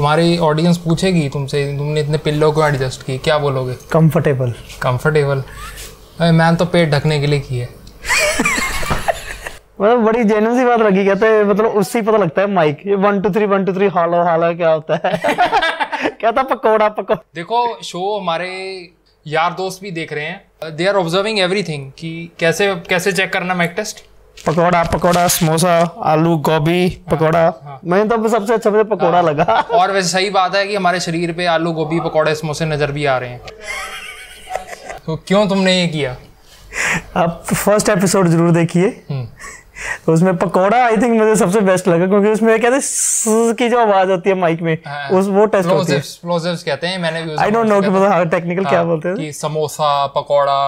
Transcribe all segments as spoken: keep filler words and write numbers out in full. तुम्हारी ऑडियंस पूछेगी तुमसे, तुमने इतने पिल्लों को एडजस्ट की, क्या बोलोगे? कंफर्टेबल। कंफर्टेबल? अरे मैंने तो पेट ढकने के लिए की है। मतलब बड़ी जेन्युइन सी बात लगी, कहते हैं मतलब उससे पता लगता है माइक ये one two three one two three hello hello क्या होता है। कहता पकोड़ा पकोड़ा। देखो शो हमारे यार दोस्त भी देख रहे हैं, दे आर ऑब्जर्विंग एवरीथिंग कि कैसे कैसे चेक करना माइक टेस्ट। पकोड़ा पकोड़ा समोसा आलू गोभी पकोड़ा। हाँ, हाँ। मैं तो सबसे अच्छा मुझे पकोड़ा हाँ, लगा। और वैसे सही बात है कि हमारे शरीर पे आलू गोभी पकोड़े समोसे नजर भी आ रहे हैं। तो क्यों तुमने ये किया? आप फर्स्ट एपिसोड जरूर देखिए, तो उसमें पकोड़ा आई थिंक मुझे सबसे बेस्ट लगा क्योंकि उसमें कहते हैं की जो आवाज आती है माइक में हाँ, उस वो टेस्ट होती है। एक्सप्लोसिव्स कहते हैं, मैंने भी आई डोंट नो कि टेक्निकल क्या बोलते हैं कि समोसा पकोड़ा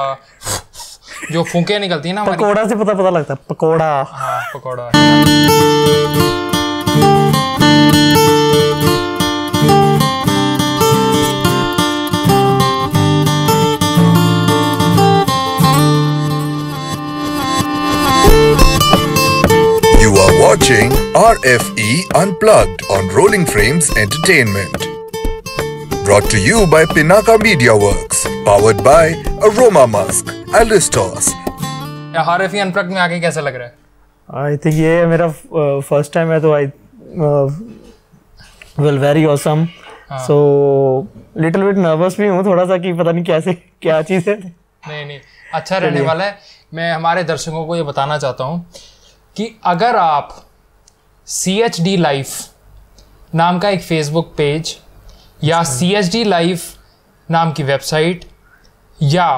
जो फूंके निकलती है ना, पकोड़ा से पता पता लगता है पकोड़ा। हाँ pakora. You are watching R F E Unplugged on Rolling Frames Entertainment. Brought to you by Pinaka Media Works, powered by Aroma Musk. RFE unplugged में आके कैसा लग रहा है? आई थिंक ये मेरा फर्स्ट टाइम है तो I well very awesome, so little bit nervous भी हूँ थोड़ा सा कि पता नहीं कैसे क्या चीज़ है। नहीं नहीं अच्छा रहने वाला है। मैं हमारे दर्शकों को ये बताना चाहता हूँ कि अगर आप सी एच डी लाइफ नाम का एक फेसबुक पेज या सी एच डी लाइफ नाम की वेबसाइट या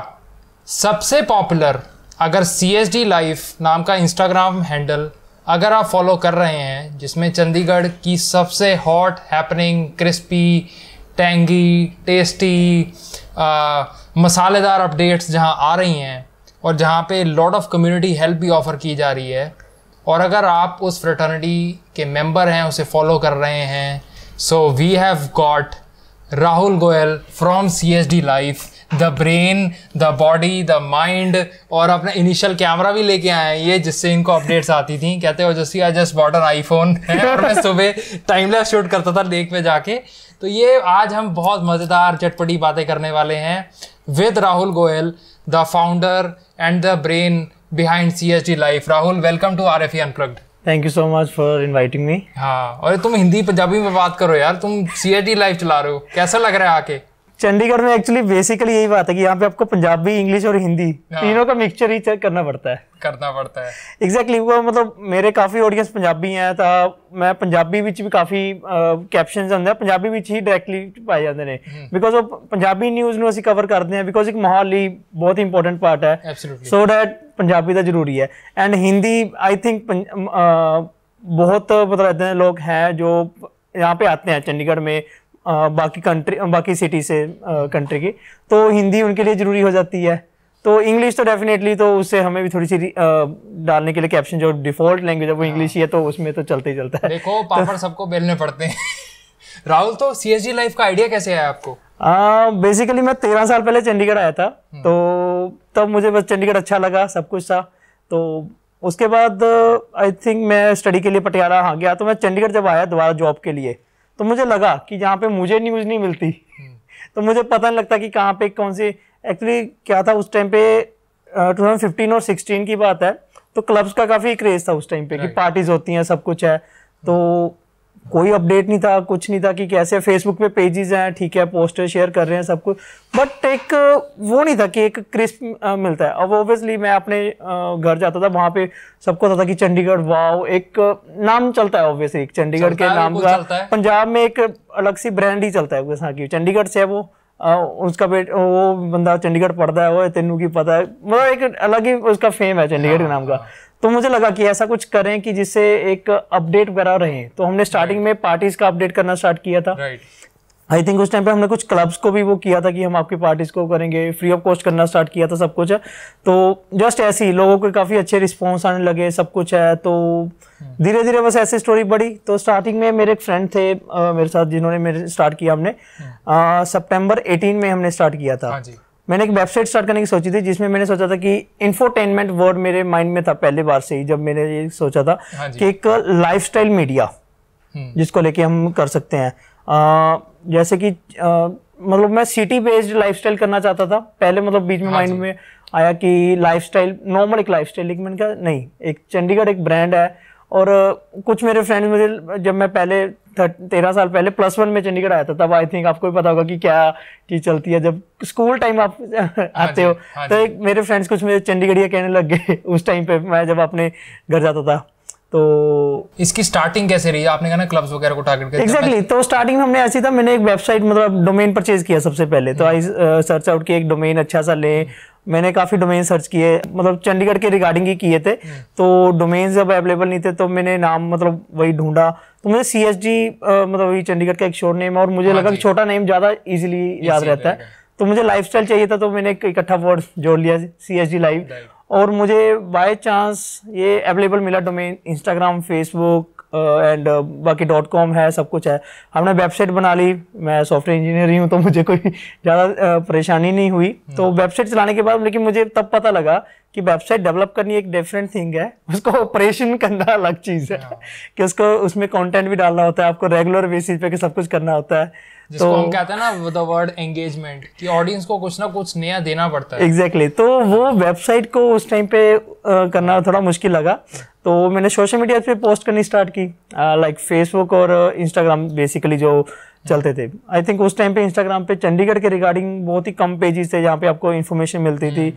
सबसे पॉपुलर अगर सी एच डी लाइफ नाम का इंस्टाग्राम हैंडल अगर आप फॉलो कर रहे हैं, जिसमें चंडीगढ़ की सबसे hot happening crispy tangy tasty आ, मसालेदार अपडेट्स जहां आ रही हैं और जहां पे लॉट ऑफ कम्युनिटी हेल्प भी ऑफ़र की जा रही है, और अगर आप उस फ्रेटर्निटी के मेंबर हैं उसे फॉलो कर रहे हैं, so we have got Rahul Goyal from C H D life, the brain the body the mind, और अपना इनिशियल कैमरा भी लेके आए हैं ये, जिससे इनको अपडेट्स आती थी। कहते हो जैसे आज जस्ट बॉट एन आईफोन है और मैं सुबह टाइम लैप्स शूट करता था लेक पे जाके। तो ये आज हम बहुत मज़ेदार चटपटी बातें करने वाले हैं with Rahul Goyal, the founder and the brain behind C H D life. Rahul, welcome to R F E unplugged. Thank you so much for inviting me. हाँ, और तुम हिंदी पंजाबी में बात करो यार, तुम सी एच डी लाइफ चला रहे हो, कैसा लग रहा है आके? चंडीगढ़ में एक्चुअली बेसिकली यही बात है कि यहाँ पे आपको पंजाबी, इंग्लिश और हिंदी तीनों का मिक्सचर ही चेक करना पड़ता है करना पड़ता है एग्जैक्टली exactly, वो मतलब मेरे काफ़ी ऑडियंस पंजाबी हैं तो मैं पंजाबी विच भी काफ़ी कैप्शनस होंदे पंजाबी विच ही डायरैक्टली पाए जाते हैं बिकॉज वो पंजाबी न्यूज़ नूं असीं कवर करते हैं बिकॉज एक माहौल ही बहुत ही इंपॉर्टेंट पार्ट है, सो डैट पंजाबी दा जरूरी है एंड हिंदी आई थिंक बहुत मतलब ऐसे लोग हैं जो यहाँ पे आते हैं चंडीगढ़ में Uh, बाकी कंट्री बाकी सिटी से कंट्री uh, की, तो हिंदी उनके लिए ज़रूरी हो जाती है। तो इंग्लिश तो डेफिनेटली, तो उससे हमें भी थोड़ी सी uh, डालने के लिए कैप्शन जो डिफ़ॉल्ट लैंग्वेज है वो इंग्लिश ही है, तो उसमें तो चलते ही चलता है। देखो पापड़ तो, सबको बेलने पड़ते हैं। राहुल, तो सी एच डी लाइफ का आइडिया कैसे आया आपको? बेसिकली uh, मैं तेरह साल पहले चंडीगढ़ आया था, तो तब मुझे बस चंडीगढ़ अच्छा लगा, सब कुछ था। तो उसके बाद आई थिंक मैं स्टडी के लिए पटियाला आ गया, तो मैं चंडीगढ़ जब आया दोबारा जॉब के लिए तो मुझे लगा कि जहाँ पे मुझे न्यूज़ नहीं मिलती तो मुझे पता नहीं लगता कि कहाँ पे कौन सी एक्चुअली क्या था। उस टाइम पे ट्वेंटी फिफ्टीन और सिक्सटीन की बात है, तो क्लब्स का काफ़ी क्रेज़ था उस टाइम पे कि पार्टीज़ होती हैं, सब कुछ है, तो कोई अपडेट नहीं था, कुछ नहीं था कि कैसे। फेसबुक पे पेजेस हैं, ठीक है, पोस्टर शेयर कर रहे हैं सब कुछ, बट एक वो नहीं था कि एक क्रिस्प मिलता है। अब ऑब्वियसली मैं अपने घर जाता था, वहाँ पे सबको पता था कि चंडीगढ़ वाओ एक नाम चलता है, ऑब्वियसली चंडीगढ़ के नाम का पंजाब में एक अलग सी ब्रांड ही चलता है हाँ की चंडीगढ़ से है वो आ, उसका बेट वो बंदा चंडीगढ़ पढ़ता है, वो तेनू की पता है, मतलब एक अलग ही उसका फेम है चंडीगढ़ के नाम का। तो मुझे लगा कि ऐसा कुछ करें कि जिससे एक अपडेट वगैरह रहे, तो हमने स्टार्टिंग में पार्टीज का अपडेट करना स्टार्ट किया था। आई थिंक उस टाइम पे हमने कुछ क्लब्स को भी वो किया था कि हम आपकी पार्टीज को करेंगे, फ्री ऑफ कॉस्ट करना स्टार्ट किया था सब कुछ है। तो जस्ट ऐसे ही लोगों को काफ़ी अच्छे रिस्पॉन्स आने लगे, सब कुछ है, तो धीरे धीरे बस ऐसी स्टोरी बढ़ी। तो स्टार्टिंग में मेरे एक फ्रेंड थे आ, मेरे साथ जिन्होंने मेरे स्टार्ट किया, हमने सितंबर अठारह में हमने स्टार्ट किया था। मैंने एक वेबसाइट स्टार्ट करने की सोची थी जिसमें मैंने सोचा था कि इंफोटेनमेंट वर्ड मेरे माइंड में था पहले बार से ही, जब मैंने ये सोचा था कि एक लाइफस्टाइल मीडिया जिसको लेके हम कर सकते हैं। आ, जैसे कि आ, मतलब मैं सिटी बेस्ड लाइफस्टाइल करना चाहता था पहले, मतलब बीच में हाँ माइंड में आया कि लाइफस्टाइल नॉर्मल एक लाइफस्टाइल, लेकिन मैंने कहा नहीं, एक चंडीगढ़ एक ब्रांड है। और कुछ मेरे फ्रेंड्स मुझे, जब मैं पहले तेरह साल पहले प्लस वन में चंडीगढ़ आया था, तब आई थिंक आपको भी पता होगा कि क्या चीज़ चलती है जब स्कूल टाइम आप आते हो। तो एक मेरे फ्रेंड्स कुछ मेरे चंडीगढ़िया कहने लग गए उस टाइम पे, मैं जब अपने घर जाता था। तो इसकी स्टार्टिंग कैसे रही, आपने कहा ना क्लब्स वगैरह को टारगेट करके? एग्जैक्टली, तो स्टार्टिंग में हमने ऐसी था, मैंने एक वेबसाइट मतलब डोमेन परचेज किया सबसे पहले। तो आई सर्च आउट की एक डोमेन अच्छा सा लें, मैंने काफ़ी डोमेन सर्च किए, मतलब चंडीगढ़ के रिगार्डिंग ही किए थे। तो डोमेन जब अवेलेबल नहीं थे तो मैंने नाम मतलब वही ढूंढा, तो मुझे सी एस जी मतलब वही चंडीगढ़ का एक शॉर्ट नेम, और मुझे लगा कि छोटा नेम ज़्यादा ईजिली याद रहता है। तो मुझे लाइफस्टाइल चाहिए था, तो मैंने एक इकट्ठा वर्ड जोड़ लिया सी एस जी लाइफ, और मुझे बाय चांस ये अवेलेबल मिला domain. Instagram, Facebook and uh, uh, बाकी डॉट कॉम है, सब कुछ है। हमने वेबसाइट बना ली, मैं सॉफ्टवेयर इंजीनियर ही हूँ तो मुझे कोई ज़्यादा uh, परेशानी नहीं हुई। तो वेबसाइट चलाने के बाद, लेकिन मुझे तब पता लगा कि वेबसाइट डेवलप करनी एक डिफरेंट थिंग है, उसको ऑपरेशन करना अलग चीज़ है कि उसको उसमें कंटेंट भी डालना होता है, आपको रेगुलर बेसिस पे कि सब कुछ करना होता है। जिसको तो हम कहते हैं ना द वर्ड एंगेजमेंट, कि ऑडियंस को कुछ ना कुछ नया देना पड़ता है। एग्जैक्टली exactly, तो वो वेबसाइट को उस टाइम पे आ, करना थोड़ा मुश्किल लगा। तो मैंने सोशल मीडिया पे पोस्ट करनी स्टार्ट की, लाइक फेसबुक और इंस्टाग्राम बेसिकली जो चलते थे। आई थिंक उस टाइम पे इंस्टाग्राम पे चंडीगढ़ के रिगार्डिंग बहुत ही कम पेजेस थे जहाँ पे आपको इन्फॉर्मेशन मिलती थी।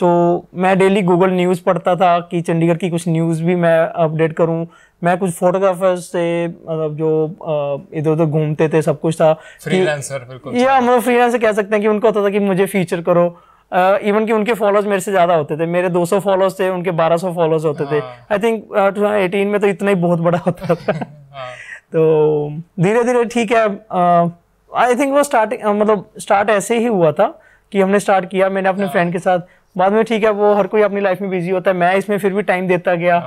सो so, मैं डेली गूगल न्यूज़ पढ़ता था कि चंडीगढ़ की कुछ न्यूज़ भी मैं अपडेट करूं। मैं कुछ फोटोग्राफर्स से मतलब जो इधर उधर घूमते थे, सब कुछ था। फ्रीलांसर बिल्कुल, या मतलब फ्रीलांसर कह सकते हैं कि उनको होता था कि मुझे फीचर करो। इवन uh, कि उनके फॉलोअर्स मेरे से ज़्यादा होते थे, मेरे दो सौ फॉलोअर्स थे, उनके बारह सौ फॉलोअर्स होते थे। आई थिंक दो हज़ार अठारह में तो इतना ही बहुत बड़ा होता था। तो धीरे धीरे ठीक है, आई थिंक वो स्टार्टिंग मतलब स्टार्ट ऐसे ही हुआ था कि हमने स्टार्ट किया, मैंने अपने फ्रेंड के साथ। बाद में ठीक है, वो हर कोई अपनी लाइफ में बिजी होता है, मैं इसमें फिर भी टाइम देता गया।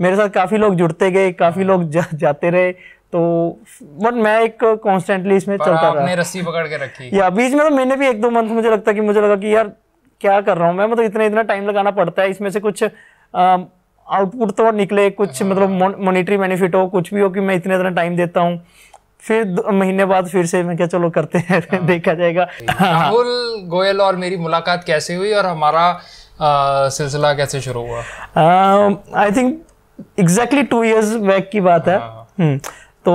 मेरे साथ काफ़ी लोग जुड़ते गए, काफ़ी लोग जा, जाते रहे। तो बट मैं एक कॉन्स्टेंटली इसमें चलता रहा, रस्सी पकड़ के रखी। या बीच में तो मैंने भी एक दो मंथ मुझे लगता कि मुझे लगा कि यार क्या कर रहा हूँ मैं, मतलब इतना इतना टाइम लगाना पड़ता है, इसमें से कुछ आउटपुट तो निकले, कुछ मतलब मॉनिटरी बेनिफिट हो, कुछ भी हो कि मैं इतने इतना टाइम देता हूँ। फिर महीने बाद फिर से मैं क्या चलो करते हैं देखा जाएगा। राहुल गोयल और मेरी मुलाकात कैसे हुई और हमारा सिलसिला कैसे शुरू हुआ? I think exactly two years back की बात है। तो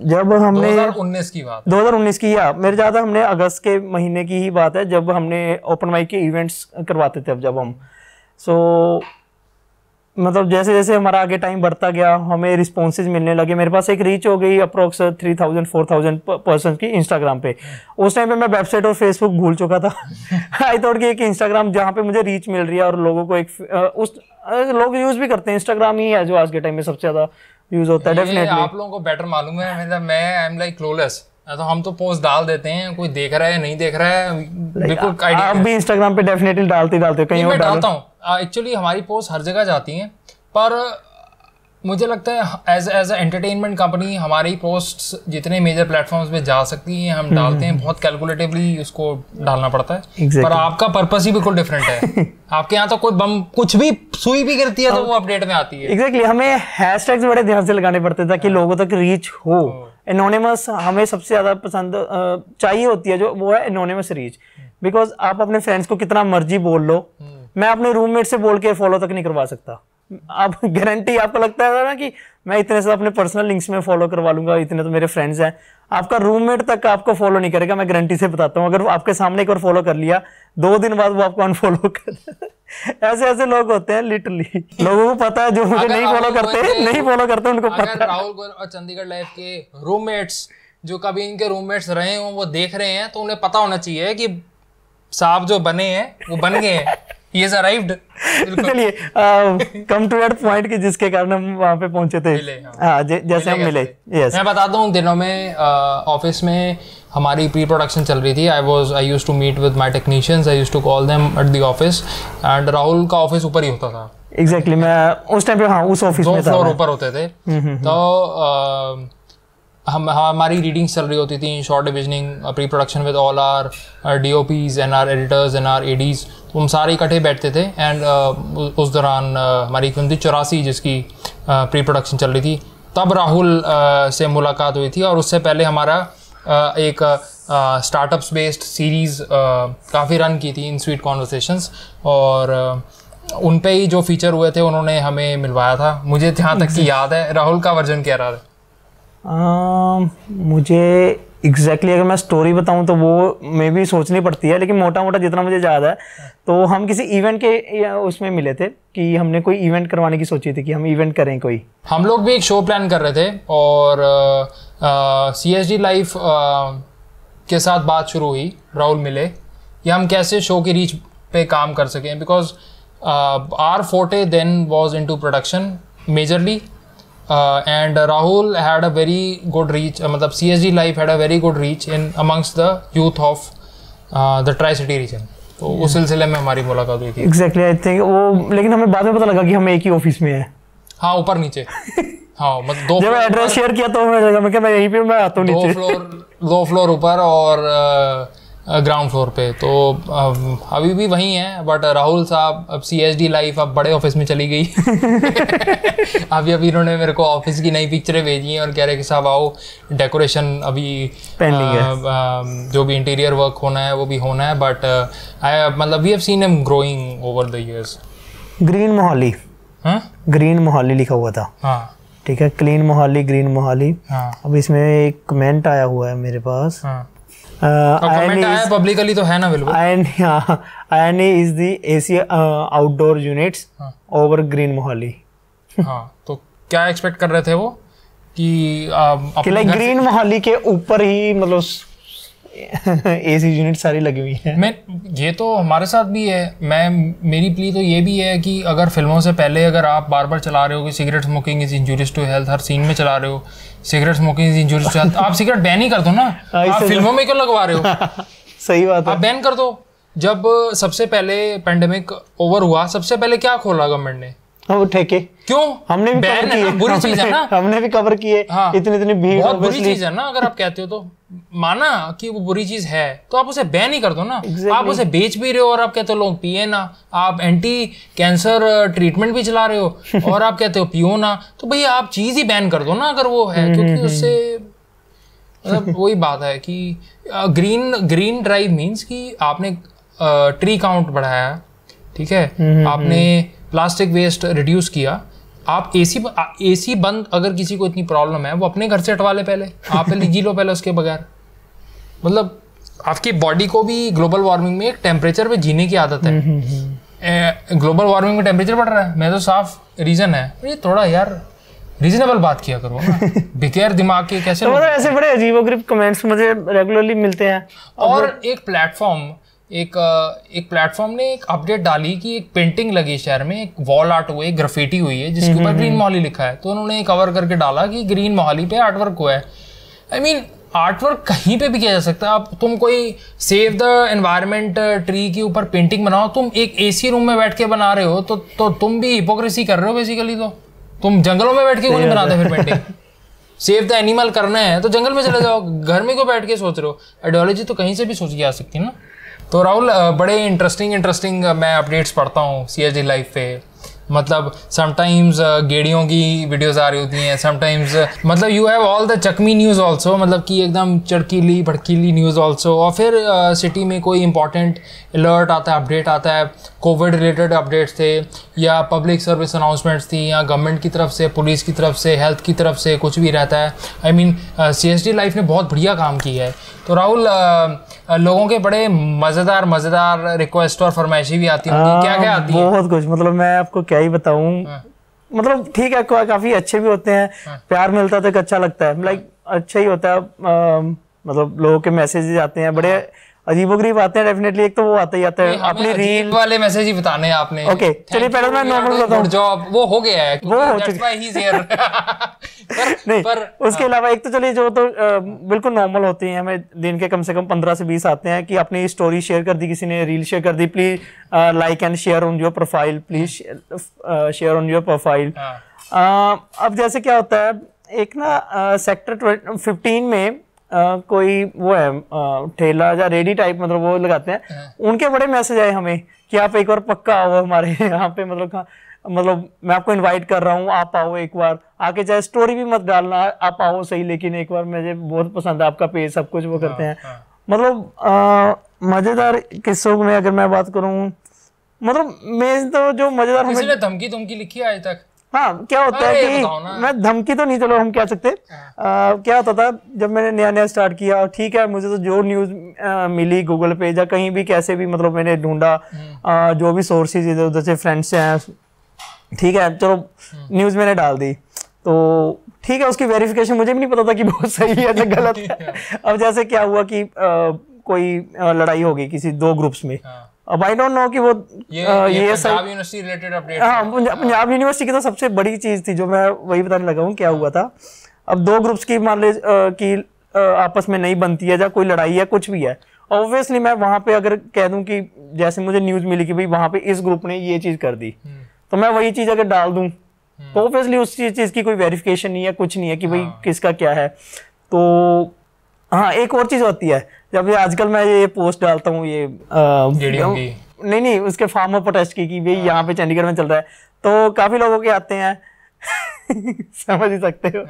जब हमने दो हज़ार उन्नीस की बात दो हज़ार उन्नीस की या मेरे ज़्यादा हमने अगस्त के महीने की ही बात है, जब हमने ओपन माइक के इवेंट्स करवाते थे। अब जब हम सो so, मतलब जैसे जैसे हमारा आगे टाइम बढ़ता गया, हमें रिस्पॉन्सेज मिलने लगे। मेरे पास एक रीच हो गई approx three thousand four thousand person की इंस्टाग्राम पे। उस टाइम पे मैं वेबसाइट और फेसबुक भूल चुका था। आई थॉट कि एक इंस्टाग्राम जहाँ पे मुझे रीच मिल रही है और लोगों को एक उस लोग यूज़ भी करते हैं, इंस्टाग्राम ही है जो आज के टाइम में सबसे ज़्यादा यूज़ होता है। डेफिनेटली आप लोगों को बेटर मालूम है, मैं आई एम लाइक क्लोलेस। तो हम तो पोस्ट डाल देते हैं, कोई देख रहा है नहीं देख रहा है, बिल्कुल आइडिया नहीं। आप भी इंस्टाग्राम पे डेफिनेटली डालते डालते कहीं और डालता हूं। एक्चुअली हमारी पोस्ट हर जगह जाती हैं, पर मुझे लगता है as as a entertainment company हमारी पोस्ट्स जितने मेजर प्लेटफॉर्म्स पे जा सकती हैं हम डालते हैं, बहुत कैलकुलेटिवली उसको डालना पड़ता है। exactly. पर आपका पर्पस ही बिल्कुल डिफरेंट है। आपके यहाँ तो कोई बम कुछ भी सुई भी गिरती है तो वो अपडेट में आती है। एग्जैक्टली exactly, हमें हैशटैग्स बड़े ध्यान से लगाने पड़ते थे कि लोगों तक रीच हो। एनोनिमस हमें सबसे ज़्यादा पसंद चाहिए होती है, जो वो है एनोनिमस रीच। बिकॉज आप अपने फ्रेंड्स को कितना मर्जी बोल लो, मैं अपने रूममेट से बोल के फॉलो तक नहीं करवा सकता। आप गारंटी आपको लगता है ना कि मैं इतने से अपने पर्सनल लिंक्स में फॉलो करवा लूंगा, इतने तो मेरे फ्रेंड्स हैं। आपका रूममेट तक आपको फॉलो नहीं करेगा, मैं गारंटी से बताता हूँ। अगर आपके सामने एक बार फॉलो कर लिया, दो दिन बाद वो आपको अनफॉलो कर ऐसे ऐसे लोग होते हैं लिटरली। लोगों को पता है, जो मुझे नहीं फॉलो करते नहीं फॉलो करते उनको पता है। राहुल गोयल और चंडीगढ़ लाइफ के रूममेट्स जो कभी इनके रूममेट्स रहे हों वो देख रहे हैं तो उन्हें पता होना चाहिए कि साहब जो बने हैं वो बन गए हैं। चलिए कम टू दैट पॉइंट कि जिसके कारण हम वहाँ पे पहुंचे थे। हाँ जै, जैसे हम मिले। यस मैं बताता हूँ, दिनों में ऑफिस में हमारी प्री प्रोडक्शन चल रही थी। I was I used to meet with my technicians, I used to call them at the office and Rahul का ऑफिस ऊपर ही होता था। एग्जैक्टली exactly, मैं उस टाइम पे हाँ उस ऑफिस में था, फ्लोर ऊपर होते थे। तो आ, हम हमारी रीडिंग्स चल रही होती थी, short divisioning, pre production with all our D O Ps and our editors and our ADs, हम सारे इकट्ठे बैठते थे। एंड uh, उस दौरान uh, हमारी एक फिल्म थी चौरासी जिसकी प्री uh, प्रोडक्शन चल रही थी। तब राहुल uh, से मुलाकात हुई थी और उससे पहले हमारा एक स्टार्टअप्स बेस्ड सीरीज़ काफ़ी रन की थी इन स्वीट कॉन्वर्सेशंस, और उन पे ही जो फीचर हुए थे उन्होंने हमें मिलवाया था। मुझे जहाँ तक की याद है राहुल का वर्जन क्या रहा था? मुझे एग्जैक्टली exactly, अगर मैं स्टोरी बताऊं तो वो मैं भी सोचनी पड़ती है, लेकिन मोटा मोटा जितना मुझे याद है तो हम किसी इवेंट के उसमें मिले थे कि हमने कोई इवेंट करवाने की सोची थी कि हम इवेंट करें कोई। हम लोग भी एक शो प्लान कर रहे थे और सी एस डी लाइफ के साथ बात शुरू हुई, राहुल मिले कि हम कैसे शो की रीच पे काम कर सकें, because our forte then was into production majorly, and Rahul had a very good reach, मतलब C S D life had a very good reach in amongst the youth of the tri city region. तो उस सिलसिले में हमारी मुलाकात हुई थी। Exactly I think वो, लेकिन हमें बाद में पता लगा कि हम एक ही ऑफिस में हैं। हाँ, ऊपर नीचे। हाँ, मतलब दो जब एड्रेस शेयर किया तो मैं लगा मैं यहीं पे, मैं आता हूँ नीचे, दो फ्लोर दो फ्लोर ऊपर और ग्राउंड फ्लोर पे। तो अभी भी वहीं है, बट राहुल साहब अब सी एस डी लाइफ अब बड़े ऑफिस में चली गई। अभी अभी इन्होंने मेरे को ऑफिस की नई पिक्चरें भेजी हैं और कह रहे कि साहब आओ, डेकोरेशन अभी पेंडिंग है, जो भी इंटीरियर वर्क होना है वो भी होना है, बट आई मतलब we have seen him growing over the years. Green Mohali, हाँ ग्रीन मोहाली लिखा हुआ था। हाँ ठीक है, क्लीन मोहाली, ग्रीन मोहाली। हाँ, अब इसमें एक कमेंट आया हुआ है मेरे पास। हाँ, आयनी पब्लिकली तो है ना बिल्कुल। आयनी is the AC outdoor units over green Mohali. हाँ, तो क्या एक्सपेक्ट कर रहे थे वो कि लाइक ग्रीन मोहाली के ऊपर ही मतलब एसी यूनिट सारी लगी हुई है। मैं ये तो हमारे साथ भी है, मैं मेरी प्ली तो ये भी है कि अगर फिल्मों से पहले अगर आप बार बार चला रहे हो कि cigarette smoking is injurious to health, हर सीन में चला रहे हो cigarette smoking is injurious to health, आप सिगरेट बैन ही कर दो ना। आप फिल्मों में क्यों लगवा रहे हो? सही बात है, आप बैन कर दो। जब सबसे पहले पेंडेमिक ओवर हुआ, सबसे पहले क्या खोला गवर्नमेंट ने? वो ठेके। क्यों? हमने भी कवर किए, बुरी चीज है ना, हमने भी कवर किए। हाँ, इतनी इतनी भीड़, बहुत बुरी चीज है ना। अगर आप कहते हो तो माना कि वो बुरी चीज है तो आप उसे बैन ही कर दो ना। exactly. आप उसे बेच भी रहे हो और आप कहते हो लोग पिए ना, आप एंटी कैंसर ट्रीटमेंट भी चला रहे हो और आप कहते हो पियो ना, तो भैया आप चीज ही बैन कर दो ना अगर वो है, क्योंकि उससे मतलब वही बात है कि ग्रीन ग्रीन ड्राइव मीन्स कि आपने ट्री काउंट बढ़ाया, ठीक है, आपने प्लास्टिक वेस्ट रिड्यूस किया, आप एसी एसी बंद, अगर किसी को इतनी प्रॉब्लम है वो अपने घर से हटवा ले पहले, आप पहले जी लो पहले उसके बगैर। मतलब आपकी बॉडी को भी ग्लोबल वार्मिंग में एक टेम्परेचर पे जीने की आदत है। ए, ग्लोबल वार्मिंग में टेम्परेचर बढ़ रहा है, मैं तो साफ रीज़न है ये, थोड़ा यार रीजनेबल बात किया करो ना, बिगैर दिमाग के कैसे। तो ऐसे बड़े अजीबोगरीब कमेंट्स मुझे रेगुलरली मिलते हैं। और एक प्लेटफॉर्म एक एक प्लेटफॉर्म ने एक अपडेट डाली कि एक पेंटिंग लगी शहर में, एक वॉल आर्ट हुई, ग्राफिटी हुई है जिसके ऊपर ग्रीन मोहाली लिखा है, तो उन्होंने कवर करके डाला कि ग्रीन मोहाली पे आर्टवर्क हुआ है। आई मीन आर्टवर्क कहीं पे भी किया जा सकता है। आप तुम कोई सेव द एनवायरनमेंट ट्री के ऊपर पेंटिंग बनाओ, तुम एक एसी रूम में बैठ के बना रहे हो, तो तो तुम भी हिपोक्रेसी कर रहे हो बेसिकली। तो तुम जंगलों में बैठ के क्यों नहीं बनाते फिर पेंटिंग? सेव द एनिमल करना है तो जंगल में चले जाओ, घर में क्यों बैठ के सोच रहे हो? आइडियोलॉजी तो कहीं से भी सोच के आ सकती है ना। तो राहुल, बड़े इंटरेस्टिंग इंटरेस्टिंग मैं अपडेट्स पढ़ता हूँ सी एस डी लाइफ पे। मतलब समटाइम्स गेड़ियों की वीडियोस आ रही होती हैं, समटाइम्स मतलब यू हैव ऑल द चकमी न्यूज़ ऑल्सो, मतलब कि एकदम चड़कीली भड़कीली न्यूज़ ऑल्सो। और फिर सिटी uh, में कोई इंपॉर्टेंट अलर्ट आता है, अपडेट आता है, कोविड रिलेटेड अपडेट्स थे या पब्लिक सर्विस अनाउंसमेंट्स थी या गवर्नमेंट की तरफ से, पुलिस की तरफ से, हेल्थ की तरफ से, कुछ भी रहता है। I mean C S D life ने बहुत बढ़िया काम किया है। तो राहुल, uh, लोगों के बड़े मज़ेदार मज़ेदार रिक्वेस्ट और फरमाइशें भी आती होंगी, क्या क्या आती है? बहुत कुछ, मतलब मैं आपको क्या बताऊं। हाँ। मतलब ठीक है, काफी अच्छे भी होते हैं। हाँ। प्यार मिलता है तो अच्छा लगता है, लाइक अच्छा ही होता है। आ, मतलब लोगों के मैसेजेस आते हैं बड़े। हाँ। अजीबोगरीब आते हैं डेफिनेटली। एक तो वो आता ही आता है, अपनी रील वाले मैसेज ही बताने हैं आपने। ओके चलिए, पहले मैं नॉर्मल बताऊं, जॉब वो हो गया है, वो हो चुका है, ही इज हियर। नहीं पर उसके अलावा एक तो चलिए जो तो बिल्कुल नॉर्मल होती है, हमें दिन के कम से कम पंद्रह से बीस आते हैं कि अपनी स्टोरी शेयर कर दी किसी ने, रील शेयर कर दी, please like and share on your profile, please share on your profile. अब जैसे क्या होता है, एक ना सेक्टर फिफ्टीन में Uh, कोई वो है ठेला या रेडी टाइप, मतलब वो लगाते हैं, उनके बड़े मैसेज आए हमें कि आप एक बार पक्का आओ हमारे यहाँ पे, मतलब मतलब मैं आपको इनवाइट कर रहा हूँ, आप आओ एक बार आके, चाहे स्टोरी भी मत डालना, आप आओ सही लेकिन एक बार, मुझे बहुत पसंद है आपका पेज, सब कुछ वो करते हैं। मतलब मजेदार किस्सों में अगर मैं बात करूँ, मतलब मैं तो जो मजेदार, किसी ने धमकी धमकी लिखी आज तक? हाँ, क्या होता है कि मैं धमकी तो नहीं, चलो हम कह सकते, क्या होता था जब मैंने नया नया स्टार्ट किया, ठीक है मुझे तो जो न्यूज़ मिली गूगल पे या कहीं भी कैसे भी, मतलब मैंने ढूंढा जो भी सोर्सेज इधर उधर से, फ्रेंड्स से हैं, ठीक है चलो न्यूज़ मैंने डाल दी, तो ठीक है उसकी वेरिफिकेशन मुझे भी नहीं पता था कि बहुत सही है या गलत है। अब जैसे क्या हुआ कि कोई लड़ाई होगी किसी दो ग्रुप्स में, अब आई डोंट नो कि वो ये, आ, ये, ये पंजाब यूनिवर्सिटी रिलेटेड अपडेट, हाँ पंजाब यूनिवर्सिटी की तो सबसे बड़ी चीज़ थी जो मैं वही बताने लगा हूँ क्या हुआ था। अब दो ग्रुप्स की मान ले कि आपस में नहीं बनती है या कोई लड़ाई है कुछ भी है, ऑब्वियसली मैं वहाँ पे अगर कह दूँ कि जैसे मुझे न्यूज़ मिली कि भाई वहाँ पे इस ग्रुप ने ये चीज़ कर दी, तो मैं वही चीज़ अगर डाल दूँ तो ऑब्वियसली उस चीज़ की कोई वेरिफिकेशन नहीं है, कुछ नहीं है कि भाई किसका क्या है। तो हाँ एक और चीज़ होती है, जब ये आजकल मैं ये पोस्ट डालता हूँ ये आ, नहीं नहीं उसके फार्म ऑफ प्रोटेस्ट की कि भाई यहाँ पे चंडीगढ़ में चल रहा है, तो काफ़ी लोगों के आते हैं समझ ही सकते हो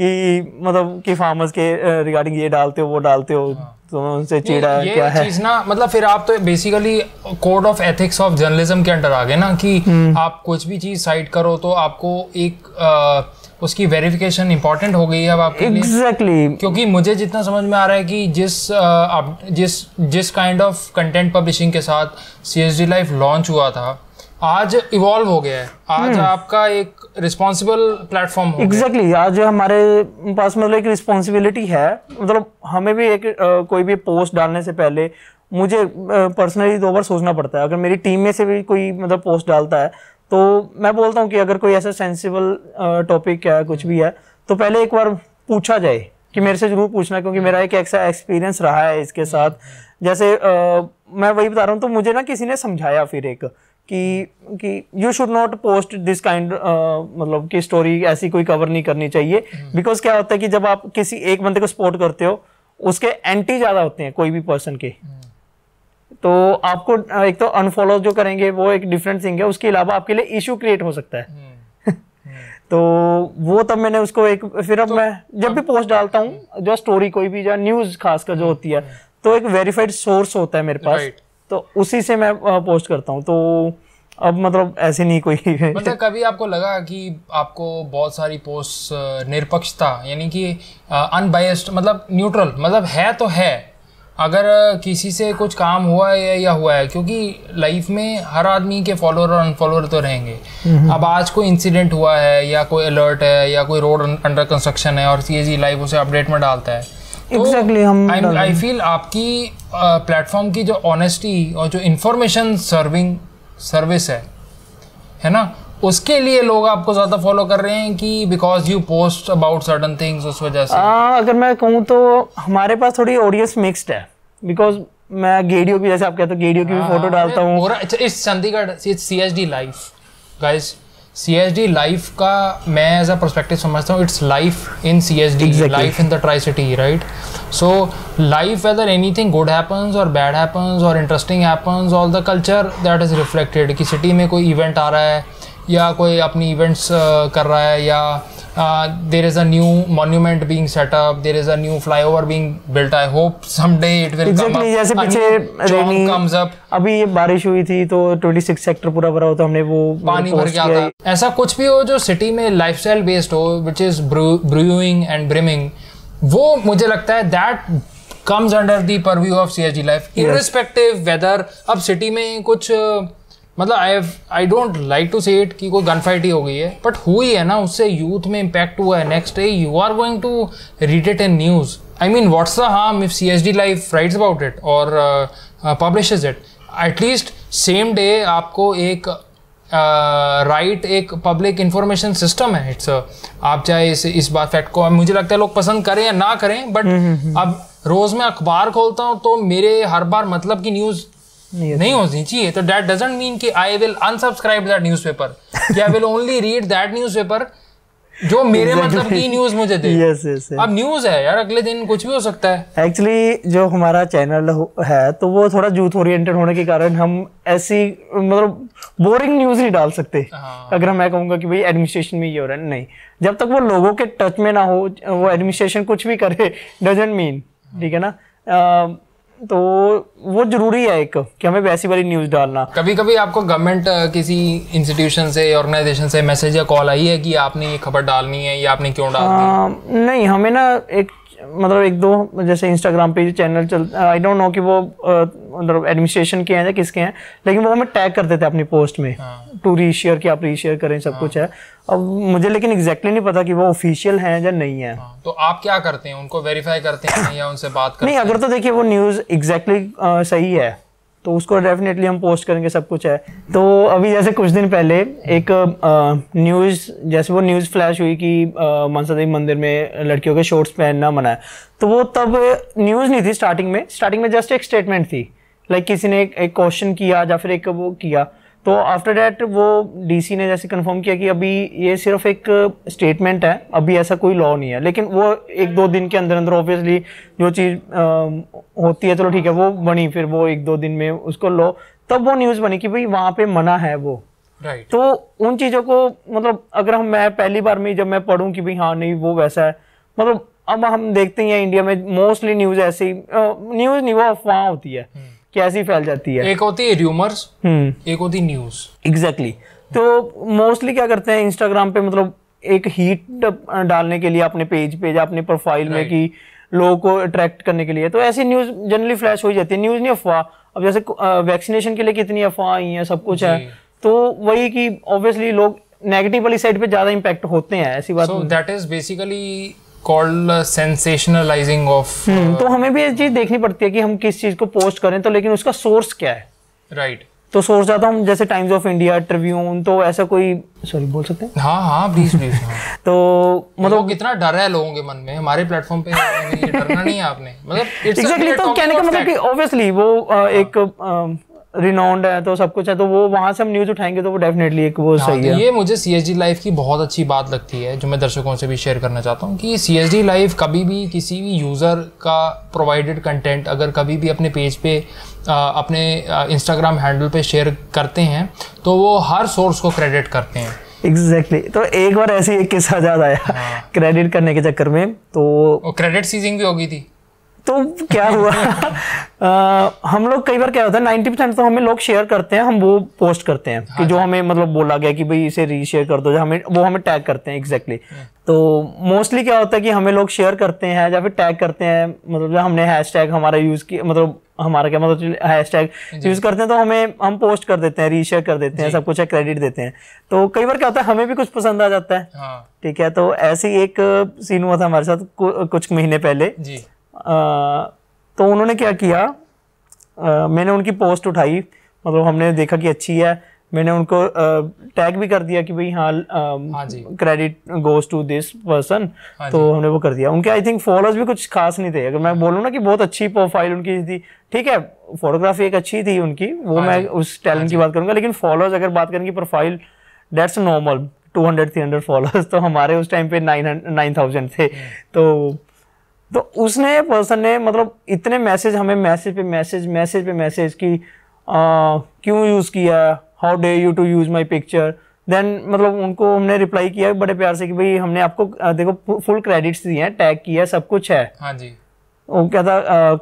कि मतलब कि फार्मर्स के रिगार्डिंग ये डालते हो वो डालते हो, तो उनसे चिड़ा है क्या है चीज़ ना। मतलब फिर आप तो basically code of ethics of journalism के अंडर आ गए ना, कि आप कुछ भी चीज़ साइट करो तो आपको एक आ, उसकी वेरिफिकेशन इंपॉर्टेंट हो गई है अब आपके लिए। एग्जैक्टली, क्योंकि मुझे जितना समझ में आ रहा है कि जिस आप जिस जिस काइंड ऑफ कंटेंट पब्लिशिंग के साथ C S D life launch हुआ था, आज इवॉल्व हो गया है, आज आपका एक रिस्पॉन्सिबल प्लेटफॉर्म हो। एग्जैक्टली exactly, आज हमारे पास मतलब एक रिस्पॉन्सिबिलिटी है, मतलब हमें भी एक कोई भी पोस्ट डालने से पहले मुझे पर्सनली दो बार सोचना पड़ता है। अगर मेरी टीम में से भी कोई मतलब पोस्ट डालता है तो मैं बोलता हूँ कि अगर कोई ऐसा सेंसिबल टॉपिक है कुछ भी है तो पहले एक बार पूछा जाए, कि मेरे से ज़रूर पूछना, क्योंकि मेरा एक ऐसा एक्सपीरियंस रहा है इसके साथ। जैसे आ, मैं वही बता रहा हूँ, तो मुझे ना किसी ने समझाया फिर एक कि कि you should not post this kind, मतलब कि स्टोरी ऐसी कोई कवर नहीं करनी चाहिए, बिकॉज क्या होता है कि जब आप किसी एक बंदे को सपोर्ट करते हो उसके एंटी ज़्यादा होते हैं कोई भी पर्सन के, तो आपको एक तो अनफॉलो जो करेंगे वो एक डिफरेंट थिंग है, उसके अलावा आपके लिए इशू क्रिएट हो सकता है। हुँ, हुँ. तो वो तब मैंने उसको एक फिर अब तो, मैं जब भी पोस्ट डालता हूँ जो स्टोरी कोई भी या न्यूज़ खासकर जो होती है तो एक वेरीफाइड सोर्स होता है मेरे पास, right. तो उसी से मैं पोस्ट करता हूँ। तो अब मतलब ऐसे नहीं कोई मतलब कभी आपको लगा कि आपको बहुत सारी पोस्ट निरपक्षता यानी कि अनबायस्ड मतलब न्यूट्रल मतलब है तो है, अगर किसी से कुछ काम हुआ है या हुआ है, क्योंकि लाइफ में हर आदमी के फॉलोअर और अनफॉलोअर तो रहेंगे। अब आज कोई इंसिडेंट हुआ है या कोई अलर्ट है या कोई रोड अंडर कंस्ट्रक्शन है और सीएजी लाइव उसे अपडेट में डालता है, तो exactly, हम आई फील आपकी प्लेटफॉर्म की जो ऑनेस्टी और जो इंफॉर्मेशन सर्विंग सर्विस है है ना, उसके लिए लोग आपको ज़्यादा फॉलो कर रहे हैं कि because you post about certain things उस वजह से? आ, अगर मैं कहूँ तो हमारे पास थोड़ी ऑडियंस मिक्स्ड है, बिकॉज मैं गेडियो की जैसे आप कहते हो गेडियो की भी फोटो डालता हूँ। इस Chandigarh C S D life guys, C S D life का मैं एज अ पर्सपेक्टिव समझता हूँ, it's life in C S D, life in the tri city, right? So life whether anything good happens और bad happens और interesting happens, all the culture that is reflected, कि city में कोई event आ रहा है या कोई अपनी इवेंट्स कर रहा है, या there is a new monument being set up, there is a new flyover being built, I hope someday it will come up. जैसे पीछे रेनी कम्स अप, अभी ये बारिश हुई थी तो छब्बीस सेक्टर पूरा भरा होता, हमने वो पानी भर गया था। ऐसा कुछ भी हो जो सिटी में लाइफस्टाइल बेस्ड हो, which is brewing and brimming, वो मुझे लगता है that comes under the purview of CSD life, irrespective whether. अब सिटी में कुछ मतलब I I don't like to say it कि कोई गन फाइट ही हो गई है, बट हुई है ना, उससे यूथ में इम्पैक्ट हुआ है। Next day you are going to read it in news, I mean what's the harm if CSD life writes about it और publishes it? At least same day आपको एक राइट uh, एक पब्लिक इंफॉर्मेशन सिस्टम है, it's आप चाहे इस इस बात फैक्ट को मुझे लगता है लोग पसंद करें या ना करें, बट अब रोज़ मैं अखबार खोलता हूँ तो मेरे हर बार मतलब की न्यूज़ नहीं होनी चाहिए, तो that doesn't mean कि I will unsubscribe that newspaper, I will only read that newspaper जो मेरे मतलब की न्यूज मुझे दे। Yes yes. अब न्यूज है यार, अगले दिन कुछ भी हो सकता है। एक्चुअली जो हमारा चैनल है तो वो थोड़ा यूथ ओरिएंटेड होने के कारण हम ऐसी मतलब बोरिंग न्यूज नहीं डाल सकते। हाँ। अगर मैं कहूँगा कि भाई एडमिनिस्ट्रेशन में ये हो रहा है, नहीं, जब तक वो लोगों के टच में ना हो, वो एडमिनिस्ट्रेशन कुछ भी करे डजेंट मीन, ठीक है ना। आ, तो वो जरूरी है एक कि हमें वैसी वाली न्यूज़ डालना। कभी कभी आपको गवर्नमेंट किसी इंस्टीट्यूशन से, ऑर्गेनाइजेशन से मैसेज या कॉल आई है कि आपने ये खबर डालनी है या आपने क्यों डालनी है? नहीं, हमें ना एक मतलब एक दो जैसे इंस्टाग्राम पे चैनल चल, आई डोंट नो कि वो मतलब एडमिनिस्ट्रेशन के हैं या किसके हैं, लेकिन वो हमें टैग करते थे अपनी पोस्ट में। हाँ। टू रीशेयर कि आप रीशेयर करें, सब हाँ। कुछ है। अब मुझे लेकिन एग्जैक्टली नहीं पता कि वो ऑफिशियल हैं या नहीं है। हाँ। तो आप क्या करते हैं, उनको वेरीफाई करते हैं या उनसे बात करते? नहीं, अगर तो देखिए वो न्यूज़ एग्जैक्टली सही है तो उसको डेफिनेटली हम पोस्ट करेंगे, सब कुछ है। तो अभी जैसे कुछ दिन पहले एक न्यूज़, जैसे वो न्यूज़ फ्लैश हुई कि मनसा देवी मंदिर में लड़कियों के शॉर्ट्स पहनना मना है, तो वो तब न्यूज़ नहीं थी स्टार्टिंग में। स्टार्टिंग में जस्ट एक स्टेटमेंट थी, लाइक किसी ने एक क्वेश्चन किया या फिर एक वो किया। तो आफ्टर डैट वो डीसी ने जैसे कंफर्म किया कि अभी ये सिर्फ एक स्टेटमेंट है, अभी ऐसा कोई लॉ नहीं है। लेकिन वो एक दो दिन के अंदर अंदर ऑब्वियसली जो चीज़ होती है, चलो ठीक है, वो बनी, फिर वो एक दो दिन में उसको लॉ, तब वो न्यूज़ बनी कि भाई वहाँ पे मना है वो। right. तो उन चीज़ों को मतलब अगर हम मैं पहली बार में जब मैं पढ़ूँ कि भाई हाँ नहीं वो वैसा है, मतलब अब हम देखते हैं इंडिया में मोस्टली न्यूज़ ऐसी, न्यूज़ नहीं वो अफवाह होती है कैसी फैल जाती है। एक होती है र्यूमर्स, एक होती न्यूज। एग्जैक्टली। तो मोस्टली क्या करते हैं इंस्टाग्राम पे, मतलब एक हीट डालने के लिए अपने पेज पे या अपने प्रोफाइल में कि लोगों को अट्रैक्ट करने के लिए, तो ऐसी न्यूज जनरली फ्लैश हो जाती है, न्यूज नहीं अफवाह। अब जैसे वैक्सीनेशन के लिए कितनी अफवाह आई है, सब कुछ है, तो वही कि ऑब्वियसली लोग नेगेटिव वाली साइड पे ज्यादा इम्पैक्ट होते हैं। ऐसी बात that is basically Called sensationalizing of, uh, तो हमें भी ये चीज देखनी पड़ती है कि हम किस चीज को पोस्ट करें, तो लेकिन उसका सोर्स क्या है। Right right. तो सोर्स ज्यादा हम जैसे टाइम्स ऑफ इंडिया, ट्रिब्यून, तो ऐसा कोई सॉरी बोल सकते हैं। हाँ हाँ प्लीज प्लीज। हाँ। तो मतलब कितना डर है लोगों के मन में, हमारे प्लेटफॉर्म पे ये डरना नहीं है आपने, मतलब एग्जैक्टली। तो कहने का मतलब कि ऑब्वियसली वो एक रिनाउंड है तो सब कुछ है, तो वो वहाँ से हम न्यूज़ उठाएंगे तो वो डेफिनेटली एक वो सही है। ये मुझे सी एस डी लाइव की बहुत अच्छी बात लगती है जो मैं दर्शकों से भी शेयर करना चाहता हूँ कि सी एस डी लाइव कभी भी किसी भी यूज़र का प्रोवाइडेड कंटेंट अगर कभी भी अपने पेज पे आ, अपने इंस्टाग्राम हैंडल पे शेयर करते हैं तो वो हर सोर्स को क्रेडिट करते हैं। Exactly exactly. तो एक बार ऐसे एक किस्सा याद आया क्रेडिट करने के चक्कर में, तो क्रेडिट सीजिंग भी होगी थी तो क्या हुआ आ, हम लोग कई बार क्या होता है नाइन्टी परसेंट तो हमें लोग शेयर करते हैं, हम वो पोस्ट करते हैं। हाँ, कि जो हमें मतलब बोला गया कि भाई इसे रीशेयर कर दो, हमें वो हमें टैग करते हैं। Exactly exactly. तो मोस्टली क्या होता है कि हमें लोग शेयर करते हैं या फिर टैग करते हैं, मतलब हमने हैशटैग हमारा यूज किया, मतलब हमारा क्या मतलब हैशटैग यूज करते हैं तो हमें हम पोस्ट कर देते हैं, रीशेयर कर देते हैं, सब कुछ है, क्रेडिट देते हैं। तो कई बार क्या होता है हमें भी कुछ पसंद आ जाता है, ठीक है। तो ऐसे ही एक सीन हुआ था हमारे साथ कुछ महीने पहले। आ, तो उन्होंने क्या किया, आ, मैंने उनकी पोस्ट उठाई, मतलब हमने देखा कि अच्छी है, मैंने उनको टैग भी कर दिया कि भाई हाँ credit goes to this person, तो हमने वो कर दिया। उनके आई थिंक फॉलोअर्स भी कुछ खास नहीं थे, अगर मैं बोलूँ ना कि बहुत अच्छी प्रोफाइल उनकी थी, ठीक है, फोटोग्राफी एक अच्छी थी उनकी, वो मैं उस टैलेंट की बात करूँगा, लेकिन फॉलोअर्स अगर बात करेंगे profile that's normal two hundred three hundred followers, तो हमारे उस टाइम पे नाइन नाइन थाउजेंड थे। तो तो उसने पर्सन ने मतलब इतने मैसेज हमें, मैसेज पे मैसेज मैसेज पे मैसेज कि आ, क्यों यूज़ किया, how dare you to use my picture, then मतलब उनको हमने रिप्लाई किया बड़े प्यार से कि भाई हमने आपको देखो फुल क्रेडिट्स दिए हैं, टैग किया, सब कुछ है। हाँ जी। वो क्या था,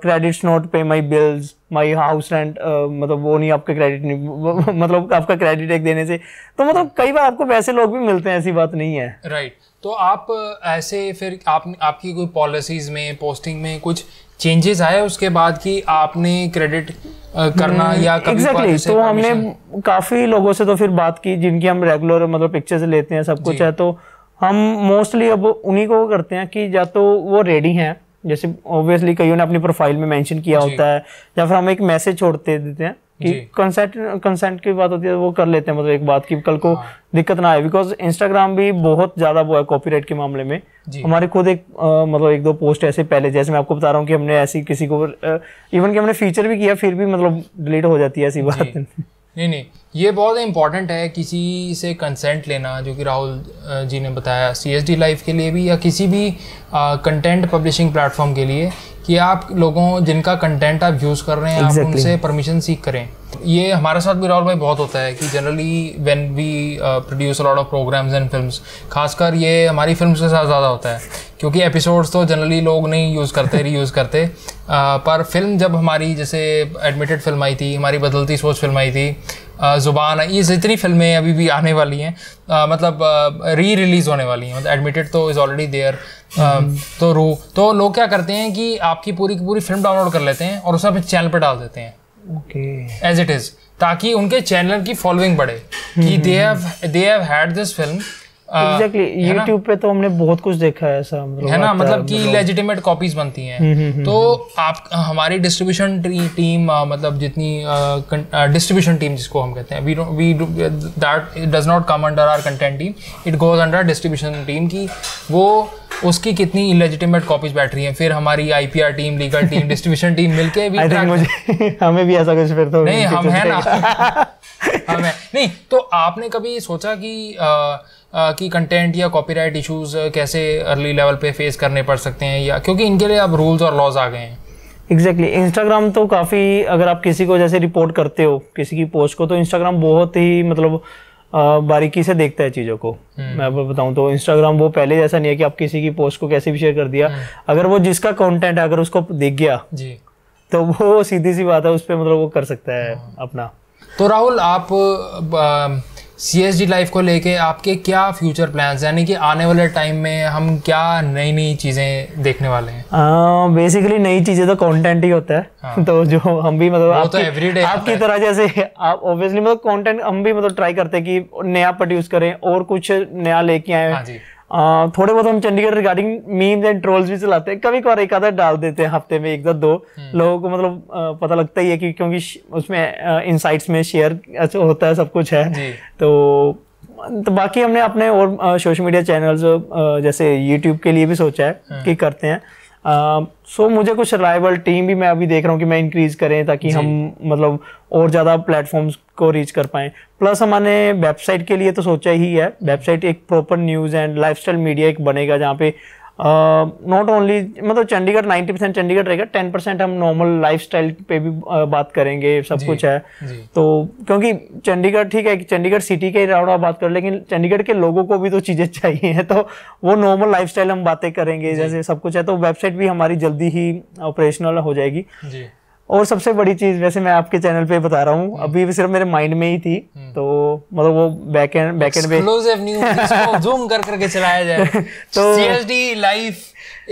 credits not pay my bills, my house rent, मतलब वो नहीं आपका क्रेडिट नहीं मतलब आपका क्रेडिट एक देने से, तो मतलब कई बार आपको वैसे लोग भी मिलते हैं, ऐसी बात नहीं है। Right right. तो आप ऐसे फिर आप आपकी कोई पॉलिसीज़ में, पोस्टिंग में कुछ चेंजेस आए उसके बाद कि आपने क्रेडिट करना या एग्जैक्टली exactly, तो हमने काफ़ी लोगों से तो फिर बात की जिनकी हम रेगुलर मतलब पिक्चर्स लेते हैं, सब कुछ है, तो हम मोस्टली अब उन्हीं को करते हैं कि या तो वो रेडी हैं, जैसे ऑब्वियसली कईयों ने अपनी प्रोफाइल में मेंशन किया होता है, या फिर हम एक मैसेज छोड़ते देते हैं कि कंसेंट कंसेंट की बात होती है, वो कर लेते हैं, मतलब एक बात की कल को हाँ। दिक्कत ना आए, बिकॉज इंस्टाग्राम भी बहुत ज़्यादा वो है कॉपीराइट के मामले में। हमारे खुद एक आ, मतलब एक दो पोस्ट ऐसे पहले, जैसे मैं आपको बता रहा हूँ कि हमने ऐसी किसी को आ, इवन कि हमने फीचर भी किया, फिर भी मतलब डिलीट हो जाती है, ऐसी बात। नहीं नहीं ये बहुत इंपॉर्टेंट है किसी से कंसेंट लेना, जो कि राहुल जी ने बताया सीएसडी लाइव के लिए भी या किसी भी कंटेंट पब्लिशिंग प्लेटफॉर्म के लिए, कि आप लोगों जिनका कंटेंट आप यूज़ कर रहे हैं exactly. आप उनसे परमिशन सीख करें। ये हमारे साथ भी राहुल भाई बहुत होता है कि generally when we produce lot of programmes and films, खासकर ये हमारी फिल्म्स के साथ ज़्यादा होता है क्योंकि एपिसोड्स तो जनरली लोग नहीं यूज़ करते री यूज़ करते आ, पर फिल्म जब हमारी जैसे एडमिटेड फिल्म आई थी, हमारी बदलती सोच फिल्म आई थी, ज़ुबान, ये जितनी फिल्में अभी भी आने वाली हैं आ, मतलब री रिलीज़ होने वाली हैं, मतलब एडमिटेड तो इज़ ऑलरेडी देयर, तो रू तो लोग क्या करते हैं कि आपकी पूरी की पूरी फिल्म डाउनलोड कर लेते हैं और उसे अपने चैनल पर डाल देते हैं एज इट इज़, ताकि उनके चैनल की फॉलोइंग बढ़े कि they have they have had this film. Exactly YouTube पे तो हमने बहुत कुछ देखा है ऐसा, है ना, मतलब कि लेजिटिमेट कॉपीज बनती हैं। तो आप हमारी डिस्ट्रीब्यूशन टीम, मतलब जितनी डिस्ट्रीब्यूशन टीम जिसको हम कहते हैं, we we that does not come under our content team, it goes under distribution team की वो उसकी कितनी इलेजिटिमेट कॉपीज बैठ रही हैं। फिर हमारी IPR team, legal team, distribution team मिलके भी हमें भी ऐसा कुछ फिर तो नहीं हम है ना हम है नहीं। तो आपने कभी सोचा कि आ, आ, कि कंटेंट या कॉपीराइट इश्यूज कैसे अर्ली लेवल पे फेस करने पड़ सकते हैं, या क्योंकि इनके लिए अब रूल्स और लॉज आ गए हैं। Exactly exactly. इंस्टाग्राम तो काफ़ी, अगर आप किसी को जैसे रिपोर्ट करते हो किसी की पोस्ट को, तो इंस्टाग्राम बहुत ही मतलब आ, बारीकी से देखता है चीज़ों को। मैं आपको बताऊं तो इंस्टाग्राम वो पहले जैसा नहीं है कि आप किसी की पोस्ट को कैसे भी शेयर कर दिया, अगर वो जिसका कंटेंट है अगर उसको देख गया जी तो वो सीधी सी बात है उस पर मतलब वो कर सकता है अपना। तो राहुल, आप सी एस डी लाइफ को लेके आपके क्या फ्यूचर प्लान्स, यानी कि आने वाले टाइम में हम क्या नई नई चीज़ें देखने वाले हैं? बेसिकली नई चीज़ें तो कंटेंट ही होता है। हाँ। तो जो हम भी मतलब आपकी, तो एवरीडे आपकी तरह जैसे आप ऑब्वियसली मतलब कंटेंट हम भी मतलब ट्राई करते हैं कि नया प्रोड्यूस करें और कुछ नया लेके आए। हाँ जी। आ, थोड़े बहुत हम Chandigarh regarding memes and trolls भी चलाते हैं, कभी कभार एक आधा डाल देते हैं हफ्ते में एक दो दो लोगों को मतलब पता लगता ही है कि क्योंकि उसमें इनसाइट्स में शेयर अच्छा होता है, सब कुछ है। तो, तो बाकी हमने अपने और सोशल मीडिया चैनल्स जैसे यूट्यूब के लिए भी सोचा है कि करते हैं। आ, सो मुझे कुछ रिलायबल टीम भी मैं अभी देख रहा हूँ कि मैं इंक्रीज करें ताकि हम मतलब और ज़्यादा प्लेटफॉर्म्स को रीच कर पाएँ। प्लस हमारे वेबसाइट के लिए तो सोचा ही है, वेबसाइट एक proper news and lifestyle media एक बनेगा जहाँ पे नॉट ओनली मतलब चंडीगढ़ नाइन्टी परसेंट चंडीगढ़ रहेगा, टेन परसेंट हम नॉर्मल लाइफस्टाइल पे भी बात करेंगे, सब कुछ है। तो क्योंकि चंडीगढ़ ठीक है कि चंडीगढ़ सिटी के अराउंड आप बात कर, लेकिन चंडीगढ़ के लोगों को भी तो चीज़ें चाहिए हैं, तो वो नॉर्मल लाइफस्टाइल हम बातें करेंगे जैसे सब कुछ है। तो वेबसाइट भी हमारी जल्दी ही ऑपरेशनल हो जाएगी। और सबसे बड़ी चीज़ वैसे मैं आपके चैनल पे बता रहा हूँ, अभी भी सिर्फ मेरे माइंड में ही थी, तो मतलब वो बैक एंड बैक एंड पे एक्सक्लूसिव न्यूज़ इसको ज़ूम कर करके चलाया जाए। तो सीएसडी लाइफ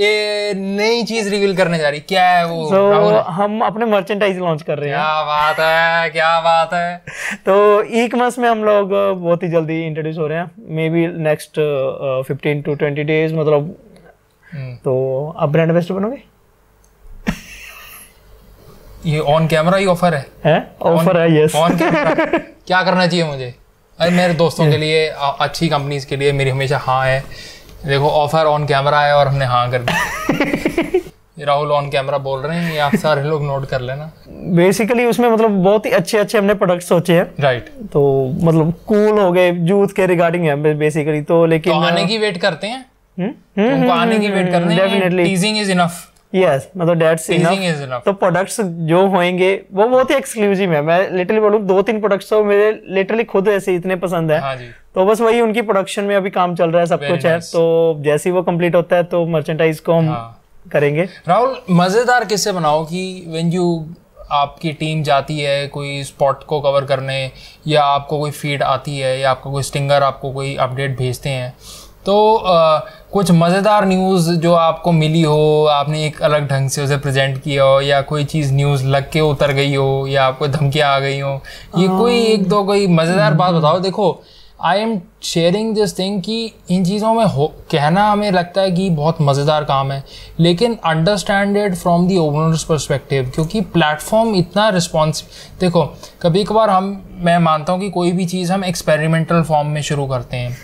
ये नई चीज़ रिवील करने जा रही, क्या है वो? so, हम अपने मर्चेंडाइज लॉन्च कर रहे हैं। क्या बात है, क्या बात है। तो ई कॉमर्स में हम लोग बहुत ही जल्दी इंट्रोड्यूस हो रहे हैं, maybe next fifteen to twenty days मतलब। तो आप ब्रांड एंबेसडर बनोगे? ये ऑन कैमरा ही ऑफर है, है? ऑफर है, यस। ऑन कैमरा क्या करना चाहिए मुझे? अरे मेरे दोस्तों के लिए, अच्छी कंपनीज के लिए मेरी हमेशा हाँ है। देखो ऑफर ऑन कैमरा है और हमने हाँ कर दिया। राहुल ऑन कैमरा बोल रहे हैं, ये आप सारे लोग नोट कर लेना। बेसिकली उसमें मतलब बहुत ही अच्छे अच्छे हमने प्रोडक्ट सोचे हैं। राइट। तो मतलब कूल हो गए, जूथ के रिगार्डिंग है बेसिकली। तो लेकिन तो आने की वेट करते हैं, तुमको आने की वेट करते हैं। Definitely teasing is enough. Yes मतलब डेट्स इनफ। तो प्रोडक्ट्स जो होंगे वो बहुत ही एक्सक्लूसिव है। मैं लिटरली बोलूँ दो तीन प्रोडक्ट्स तो मेरे लिटरली खुद ऐसे इतने पसंद है। हाँ जी। तो बस वही उनकी प्रोडक्शन में अभी काम चल रहा है, सब Very कुछ nice. है। तो जैसे ही वो कंप्लीट होता है तो मर्चेंडाइज को हम हाँ. करेंगे। राहुल, मजेदार किससे बनाओ कि व्हेन यू आपकी टीम जाती है कोई स्पॉट को कवर करने, या आपको कोई फीड आती है, या आपको कोई स्टिंगर आपको कोई अपडेट भेजते हैं, तो आ, कुछ मज़ेदार न्यूज़ जो आपको मिली हो, आपने एक अलग ढंग से उसे प्रेजेंट किया हो, या कोई चीज़ न्यूज़ लग के उतर गई हो, या आपको धमकियाँ आ गई हो, ये कोई एक दो कोई मज़ेदार बात बताओ। देखो I am sharing this thing कि इन चीज़ों में हो कहना हमें लगता है कि बहुत मज़ेदार काम है, लेकिन understand it from the owner's perspective, क्योंकि प्लेटफॉर्म इतना रिस्पॉन्स। देखो कभी कभार हम मैं मानता हूँ कि कोई भी चीज़ हम एक्सपेरिमेंटल फॉर्म में शुरू करते हैं,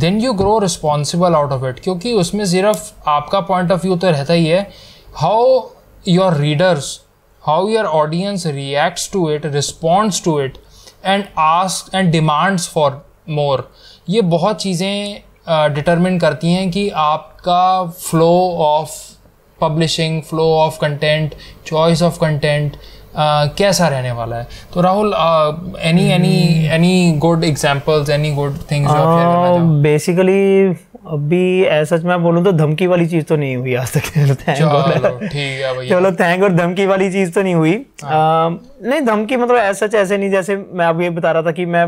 then you grow responsible out of it, क्योंकि उसमें सिर्फ आपका पॉइंट ऑफ व्यू तो रहता ही है, how your readers, how your audience reacts to it, responds to it, and ask and demands for more, ये बहुत चीज़ें डिटरमिन करती हैं कि आपका flow of publishing, flow of content, choice of content कैसा रहने वाला है। तो Rahul, any any any good examples, any good things आप शेयर करना चाहो? बेसिकली अभी ऐसा मैं बोलूँ तो धमकी वाली चीज़ तो नहीं हुई आज तक। चलो ठीक है भैया, चलो थैंक। और धमकी वाली चीज़ तो नहीं हुई, नहीं धमकी मतलब ऐसा ऐसे नहीं। जैसे मैं आपको ये बता रहा था कि मैं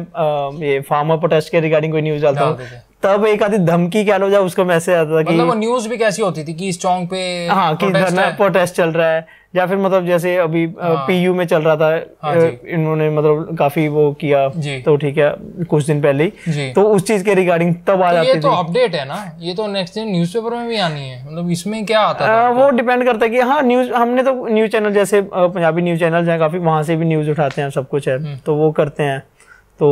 ये फार्मर प्रोटेस्ट के रिगार्डिंग कोई न्यूज़ डालता हूँ, तब एक आधी धमकी कह लो जाए उसका मैसेज आता था कि मतलब वो न्यूज़ भी कैसी होती थी कि इस चौंक पे हाँ कि धरना प्रोटेस्ट चल रहा है, या फिर मतलब जैसे अभी हाँ, पीयू में चल रहा था हाँ, इन्होंने मतलब काफी वो किया तो ठीक है कुछ दिन पहले ही, तो उस चीज के रिगार्डिंग तब आ जाती थी। ये तो अपडेट है ना, ये तो नेक्स्ट दिन न्यूज़पेपर में भी आनी है, मतलब इसमें क्या आता था? वो डिपेंड करता है कि हाँ न्यूज, हमने तो न्यूज चैनल जैसे पंजाबी न्यूज चैनल है काफी, वहाँ से भी न्यूज उठाते हैं, सब कुछ है तो वो करते हैं। तो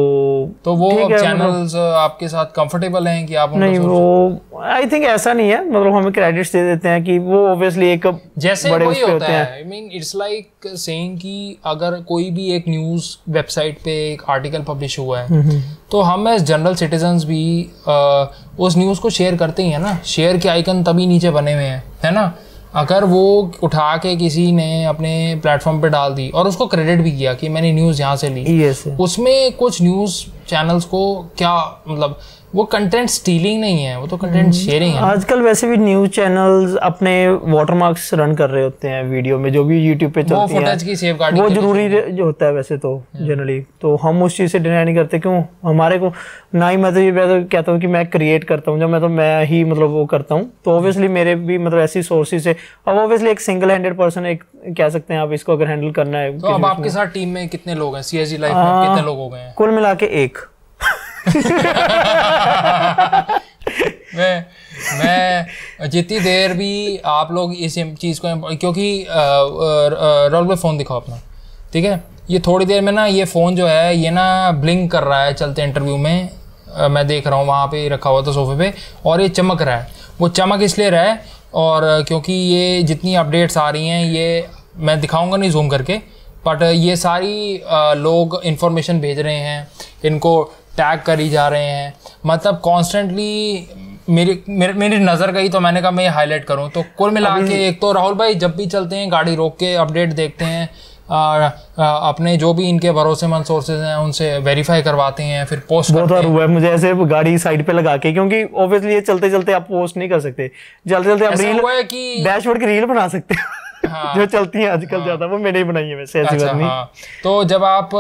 तो वो चैनल्स आपके साथ कंफर्टेबल हैं कि आप नहीं, वो आई थिंक ऐसा नहीं है, मतलब हमें क्रेडिट्स दे देते हैं कि वो ऑब्वियसली एक जैसे बड़े वही होता है। I mean it's like saying कि अगर कोई भी एक न्यूज़ वेबसाइट पे एक आर्टिकल पब्लिश हुआ है तो हम एज जनरल सिटीजन्स भी आ, उस न्यूज़ को शेयर करते ही है ना। शेयर के आइकन तभी नीचे बने हुए हैं है ना। अगर वो उठा के किसी ने अपने प्लेटफॉर्म पे डाल दी और उसको क्रेडिट भी किया कि मैंने न्यूज़ यहाँ से ली, yes, उसमें कुछ न्यूज़ चैनल्स को क्या मतलब वो कंटेंट स्टीलिंग नहीं है, वो तो कंटेंट शेयरिंग है। आजकल वैसे भी न्यूज़ चैनल्स अपने वाटरमार्क्स रन कर रहे होते हैं वीडियो में, जो भी यूट्यूब पे चलती है वो फुटेज की सेफगार्डिंग वो जरूरी जो होता है वैसे तो जनरली, तो हम उस चीज़ से डिनाई नहीं करते। क्यों हमारे को ना ही मैं तो ये तो कहता हूँ कि मैं क्रिएट करता हूँ, जब मैं तो मैं ही मतलब वो करता हूँ, तो ऑब्वियसली मेरे भी मतलब ऐसी सोर्सेज है। अब ऑब्वियसली एक सिंगल हैंडेड पर्सन एक कह सकते हैं आप इसको अगर हैंडल करना है। तो अब आपके साथ टीम में कितने लोग हैं, सीएसजी लाइफ में कितने लोग हो गए हैं? कुल मिला के एक। मैं मैं जितनी देर भी आप लोग इस चीज़ को, क्योंकि रोल पे फ़ोन दिखाओ अपना, ठीक है। ये थोड़ी देर में ना ये फ़ोन जो है ये ना ब्लिंक कर रहा है चलते इंटरव्यू में, आ, मैं देख रहा हूँ वहाँ पे रखा हुआ था सोफे पे, और ये चमक रहा है। वो चमक इसलिए रहा है और क्योंकि ये जितनी अपडेट्स आ रही हैं ये मैं दिखाऊँगा नहीं जूम करके, बट ये सारी आ, लोग इन्फॉर्मेशन भेज रहे हैं, इनको टैग करी जा रहे हैं, मतलब कॉन्स्टेंटली मेरी मेरे मेरी नज़र गई तो मैंने कहा मैं हाईलाइट करूं। तो कुल मिला के एक तो राहुल भाई जब भी चलते हैं गाड़ी रोक के अपडेट देखते हैं, आ, आ, अपने जो भी इनके भरोसेमंद सोर्सेज हैं उनसे वेरीफाई करवाते हैं, फिर पोस्ट बहुत करते हैं। मुझे ऐसे गाड़ी साइड पे लगा के, क्योंकि ऑब्वियसली ये चलते चलते आप पोस्ट नहीं कर सकते, चलते चलते आप रील की डैशबोर्ड की रील बना सकते हैं। हाँ, जो चलती है आजकल हाँ, ज्यादा वो मैंने ही बनाई है वैसे ऐसी बात नहीं। हाँ, तो जब आप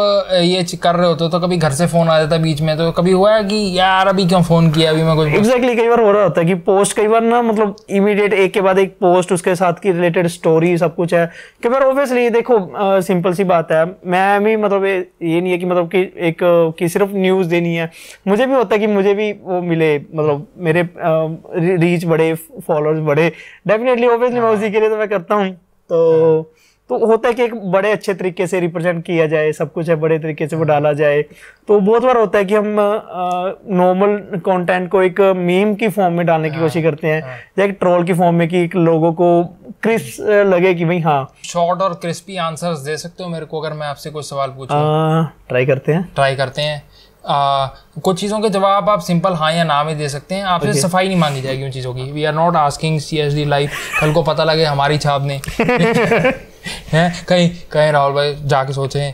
ये कर रहे होते हो तो कभी घर से फोन आ जाता है बीच में, तो कभी हुआ है कि यार अभी क्यों फोन किया अभी मैं कुछ एग्जैक्टली कई बार हो रहा होता है कि पोस्ट कई बार ना मतलब इमीडिएट एक के बाद एक पोस्ट उसके साथ की रिलेटेड स्टोरी सब कुछ है। कई बार ऑब्वियसली देखो आ, सिंपल सी बात है, मैं भी मतलब ये नहीं है कि मतलब कि एक कि सिर्फ न्यूज़ देनी है, मुझे भी होता है कि मुझे भी वो मिले मतलब मेरे रीच बढ़े, फॉलोअर्स बढ़े, डेफिनेटली ऑब्वियसली मैं उसी के लिए तो मैं करता हूँ। तो तो होता है कि एक बड़े अच्छे तरीके से रिप्रेजेंट किया जाए, सब कुछ है बड़े तरीके से वो डाला जाए। तो बहुत बार होता है कि हम नॉर्मल कंटेंट को एक मीम की फॉर्म में डालने की कोशिश करते हैं या एक ट्रोल की फॉर्म में, कि लोगों को क्रिस्प लगे कि भाई हाँ। शॉर्ट और क्रिस्पी आंसर्स दे सकते हो मेरे को अगर मैं आपसे कोई सवाल पूछूं? ट्राई करते हैं ट्राई करते हैं आ, कुछ चीज़ों के जवाब आप सिंपल हाँ या ना में दे सकते हैं, आपसे okay. सफाई नहीं मांगी जाएगी उन चीज़ों की। We are not asking CSD life कल को पता लगे हमारी छाप ने हैं कहीं कहीं राहुल भाई जाके सोचें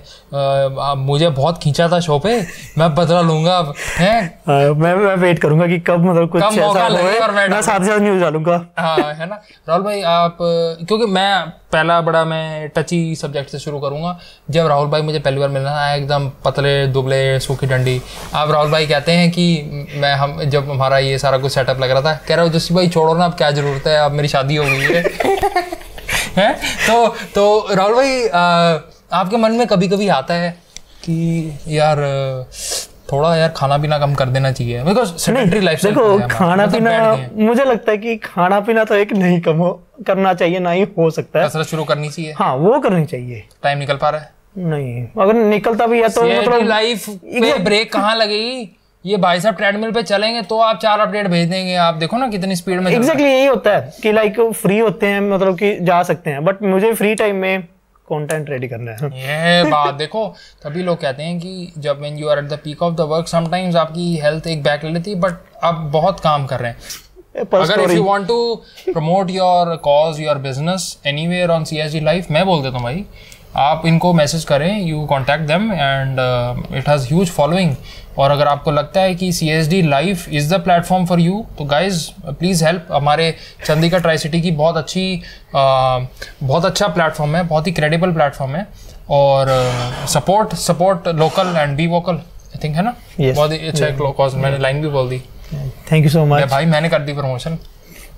आ, मुझे बहुत खींचा था शो पे, मैं बदला लूंगा अब हैं। मैं मैं वेट करूंगा कि कब मतलब कुछ कब ऐसा होए और मैं साथ साथ न्यूज़ डालूंगा। हाँ है ना राहुल भाई आप, क्योंकि मैं पहला बड़ा मैं टची सब्जेक्ट से शुरू करूंगा। जब राहुल भाई मुझे पहली बार मिलना था एकदम पतले दुबले सूखी डंडी, अब राहुल भाई कहते हैं कि मैं हम जब हमारा ये सारा कुछ सेटअप लग रहा था कह रहा हूँ जस्सी भाई छोड़ो ना अब क्या ज़रूरत है, अब मेरी शादी हो गई है है। तो तो राहुल भाई आ, आपके मन में कभी कभी आता है कि यार थोड़ा यार खाना पीना कम कर देना चाहिए? बिकॉज सेडेंटरी लाइफस्टाइल देखो खाना पीना मुझे लगता है कि खाना पीना तो एक नहीं कम हो, करना चाहिए ना ही हो सकता है, कसरत शुरू करनी चाहिए। हाँ वो करनी चाहिए। टाइम निकल पा रहा है? नहीं अगर निकलता भी है तो मतलब लाइफ में ब्रेक कहाँ लगेगी? ये भाई साहब ट्रेडमिल पे चलेंगे तो आप चार अपडेट भेज देंगे, आप देखो ना कितनी स्पीड में। एग्जैक्टली exactly यही होता है कि लाइक फ्री होते हैं मतलब कि जा सकते हैं, बट मुझे फ्री टाइम में कंटेंट रेडी करना है। ये बात देखो, तभी लोग कहते हैं कि जब when you are at the peak of the work sometimes आपकी हेल्थ एक बैक ले लेती है, बट अब बहुत काम कर रहे हैं। अगर if you want to promote your cause, your business anywhere on CSG life, मैं बोल देता हूँ भाई आप इनको मैसेज करें, you contact them and it has huge following. और अगर आपको लगता है कि C S D life is the platform for you, तो गाइज प्लीज़ हेल्प। हमारे चंडीगढ़ ट्राई सिटी की बहुत अच्छी uh, बहुत अच्छा प्लेटफॉर्म है, बहुत ही क्रेडिबल प्लेटफॉर्म है। और support support local and be vocal, I think है ना। yes. बहुत ही अच्छा कॉज। yeah. मैंने लाइन भी बोल दी। थैंक यू सो मच भाई, मैंने कर दी promotion.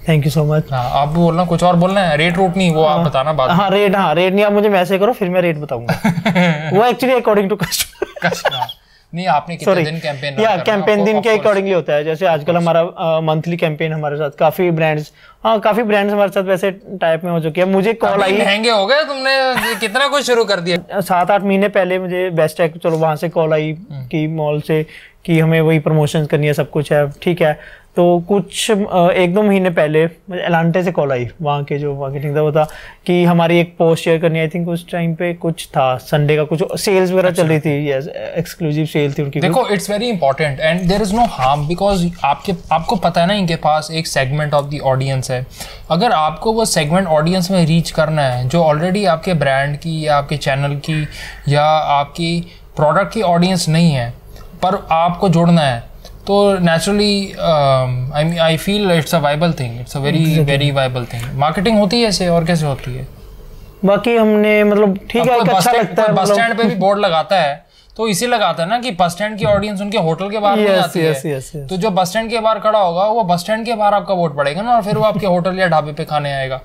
Thank you so much. हाँ, आप भी बोलना, कुछ और बोलना है? रेट रूट नहीं, वो आ, आप बताना बाद में। हाँ रेट, हाँ रेट नहीं, आप मुझे मैसेज करो फिर मैं रेट बताऊंगा। वो एक्चुअली अकॉर्डिंग टू कस्टमर नहीं, आपने कितने दिन कैंपेन या कैंपेन दिन के अकॉर्डिंगली होता है। जैसे आजकल हमारा मंथली कैंपेन हमारे साथ काफी ब्रांड्स हाँ काफी ब्रांड्स हमारे साथ वैसे टाइप में हो चुकी है। मुझे कॉल आई, महंगे हो गए, तुमने कितना कुछ शुरू कर दिया। सात आठ महीने पहले मुझे बेस्ट है, चलो वहाँ से कॉल आई कि मॉल से कि हमें वही प्रमोशन करनी है, सब कुछ है ठीक है। तो कुछ एक दो महीने पहले एलांटे से कॉल आई, वहाँ के जो मार्केटिंग था वो था कि हमारी एक पोस्ट शेयर करनी है। आई थिंक उस टाइम पे कुछ था, संडे का कुछ सेल्स वगैरह चल रही थी। यस, एक्सक्लूसिव सेल थी उनकी। देखो it's very important and there is no harm, because आपके आपको पता है ना इनके पास एक सेगमेंट ऑफ द ऑडियंस है। अगर आपको वो सेगमेंट ऑडियंस में रीच करना है जो ऑलरेडी आपके ब्रांड की या आपके चैनल की या आपकी प्रोडक्ट की ऑडियंस नहीं है पर आपको जोड़ना है, तो naturally I mean I feel it's a viable thing, it's a very very viable thing. Marketing होती है ऐसे, और कैसे होती है। बाकी हमने मतलब ठीक है, अच्छा लगता है। बस स्टैंड पे भी बोर्ड लगाता है तो इसी लगाता है ना कि बस स्टैंड की ऑडियंस उनके होटल के बाहर yes, आती yes, है yes, yes. तो जो बस स्टैंड के बाहर खड़ा होगा वो बस स्टैंड के बाहर आपका वोट पड़ेगा ना, और फिर वो आपके होटल या ढाबे पे खाने आएगा।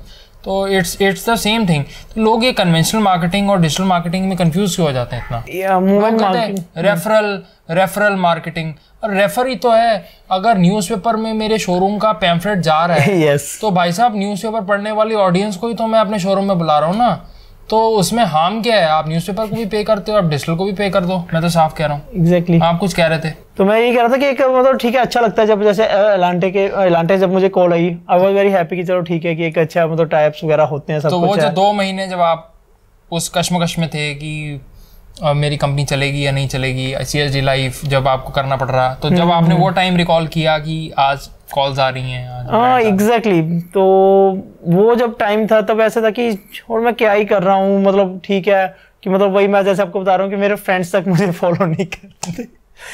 तो it's it's the same thing. लोग ये कन्वेंशनल मार्केटिंग और डिजिटल मार्केटिंग में कंफ्यूज क्यों हो जाते हैं इतना। yeah, referral referral marketing, refer ही तो है। अगर न्यूज़पेपर में मेरे शोरूम का पैम्फलेट जा रहा है yes. तो भाई साहब न्यूज़पेपर पढ़ने वाली ऑडियंस को ही तो मैं अपने शोरूम में बुला रहा हूँ ना, तो उसमें हार्म क्या है। आप न्यूज़पेपर को भी पे करते हो, आप डिजिटल को भी पे कर दो। मैं तो साफ कह रहा हूँ। Exactly exactly. आप कुछ कह रहे थे तो मैं ये कह रहा था कि एक मतलब ठीक है, अच्छा लगता है। जब जैसे एलांटे के एलांटे जब मुझे कॉल आई, आई वाज वेरी हैप्पी कि चलो ठीक है कि एक अच्छा मतलब टाइप्स वगैरह होते हैं सब। तो वो जो दो महीने जब आप उस कशमकश में थे कि Uh, मेरी कंपनी चलेगी या नहीं चलेगी, सी एस डी लाइफ जब आपको करना पड़ रहा, तो जब आपने वो टाइम रिकॉल किया कि आज कॉल्स आ रही हैं। हाँ एग्जैक्टली exactly. तो वो जब टाइम था तब ऐसा था कि और मैं क्या ही कर रहा हूँ, मतलब ठीक है कि मतलब वही मैं जैसे आपको बता रहा हूँ कि मेरे फ्रेंड्स तक मुझे फॉलो नहीं करते।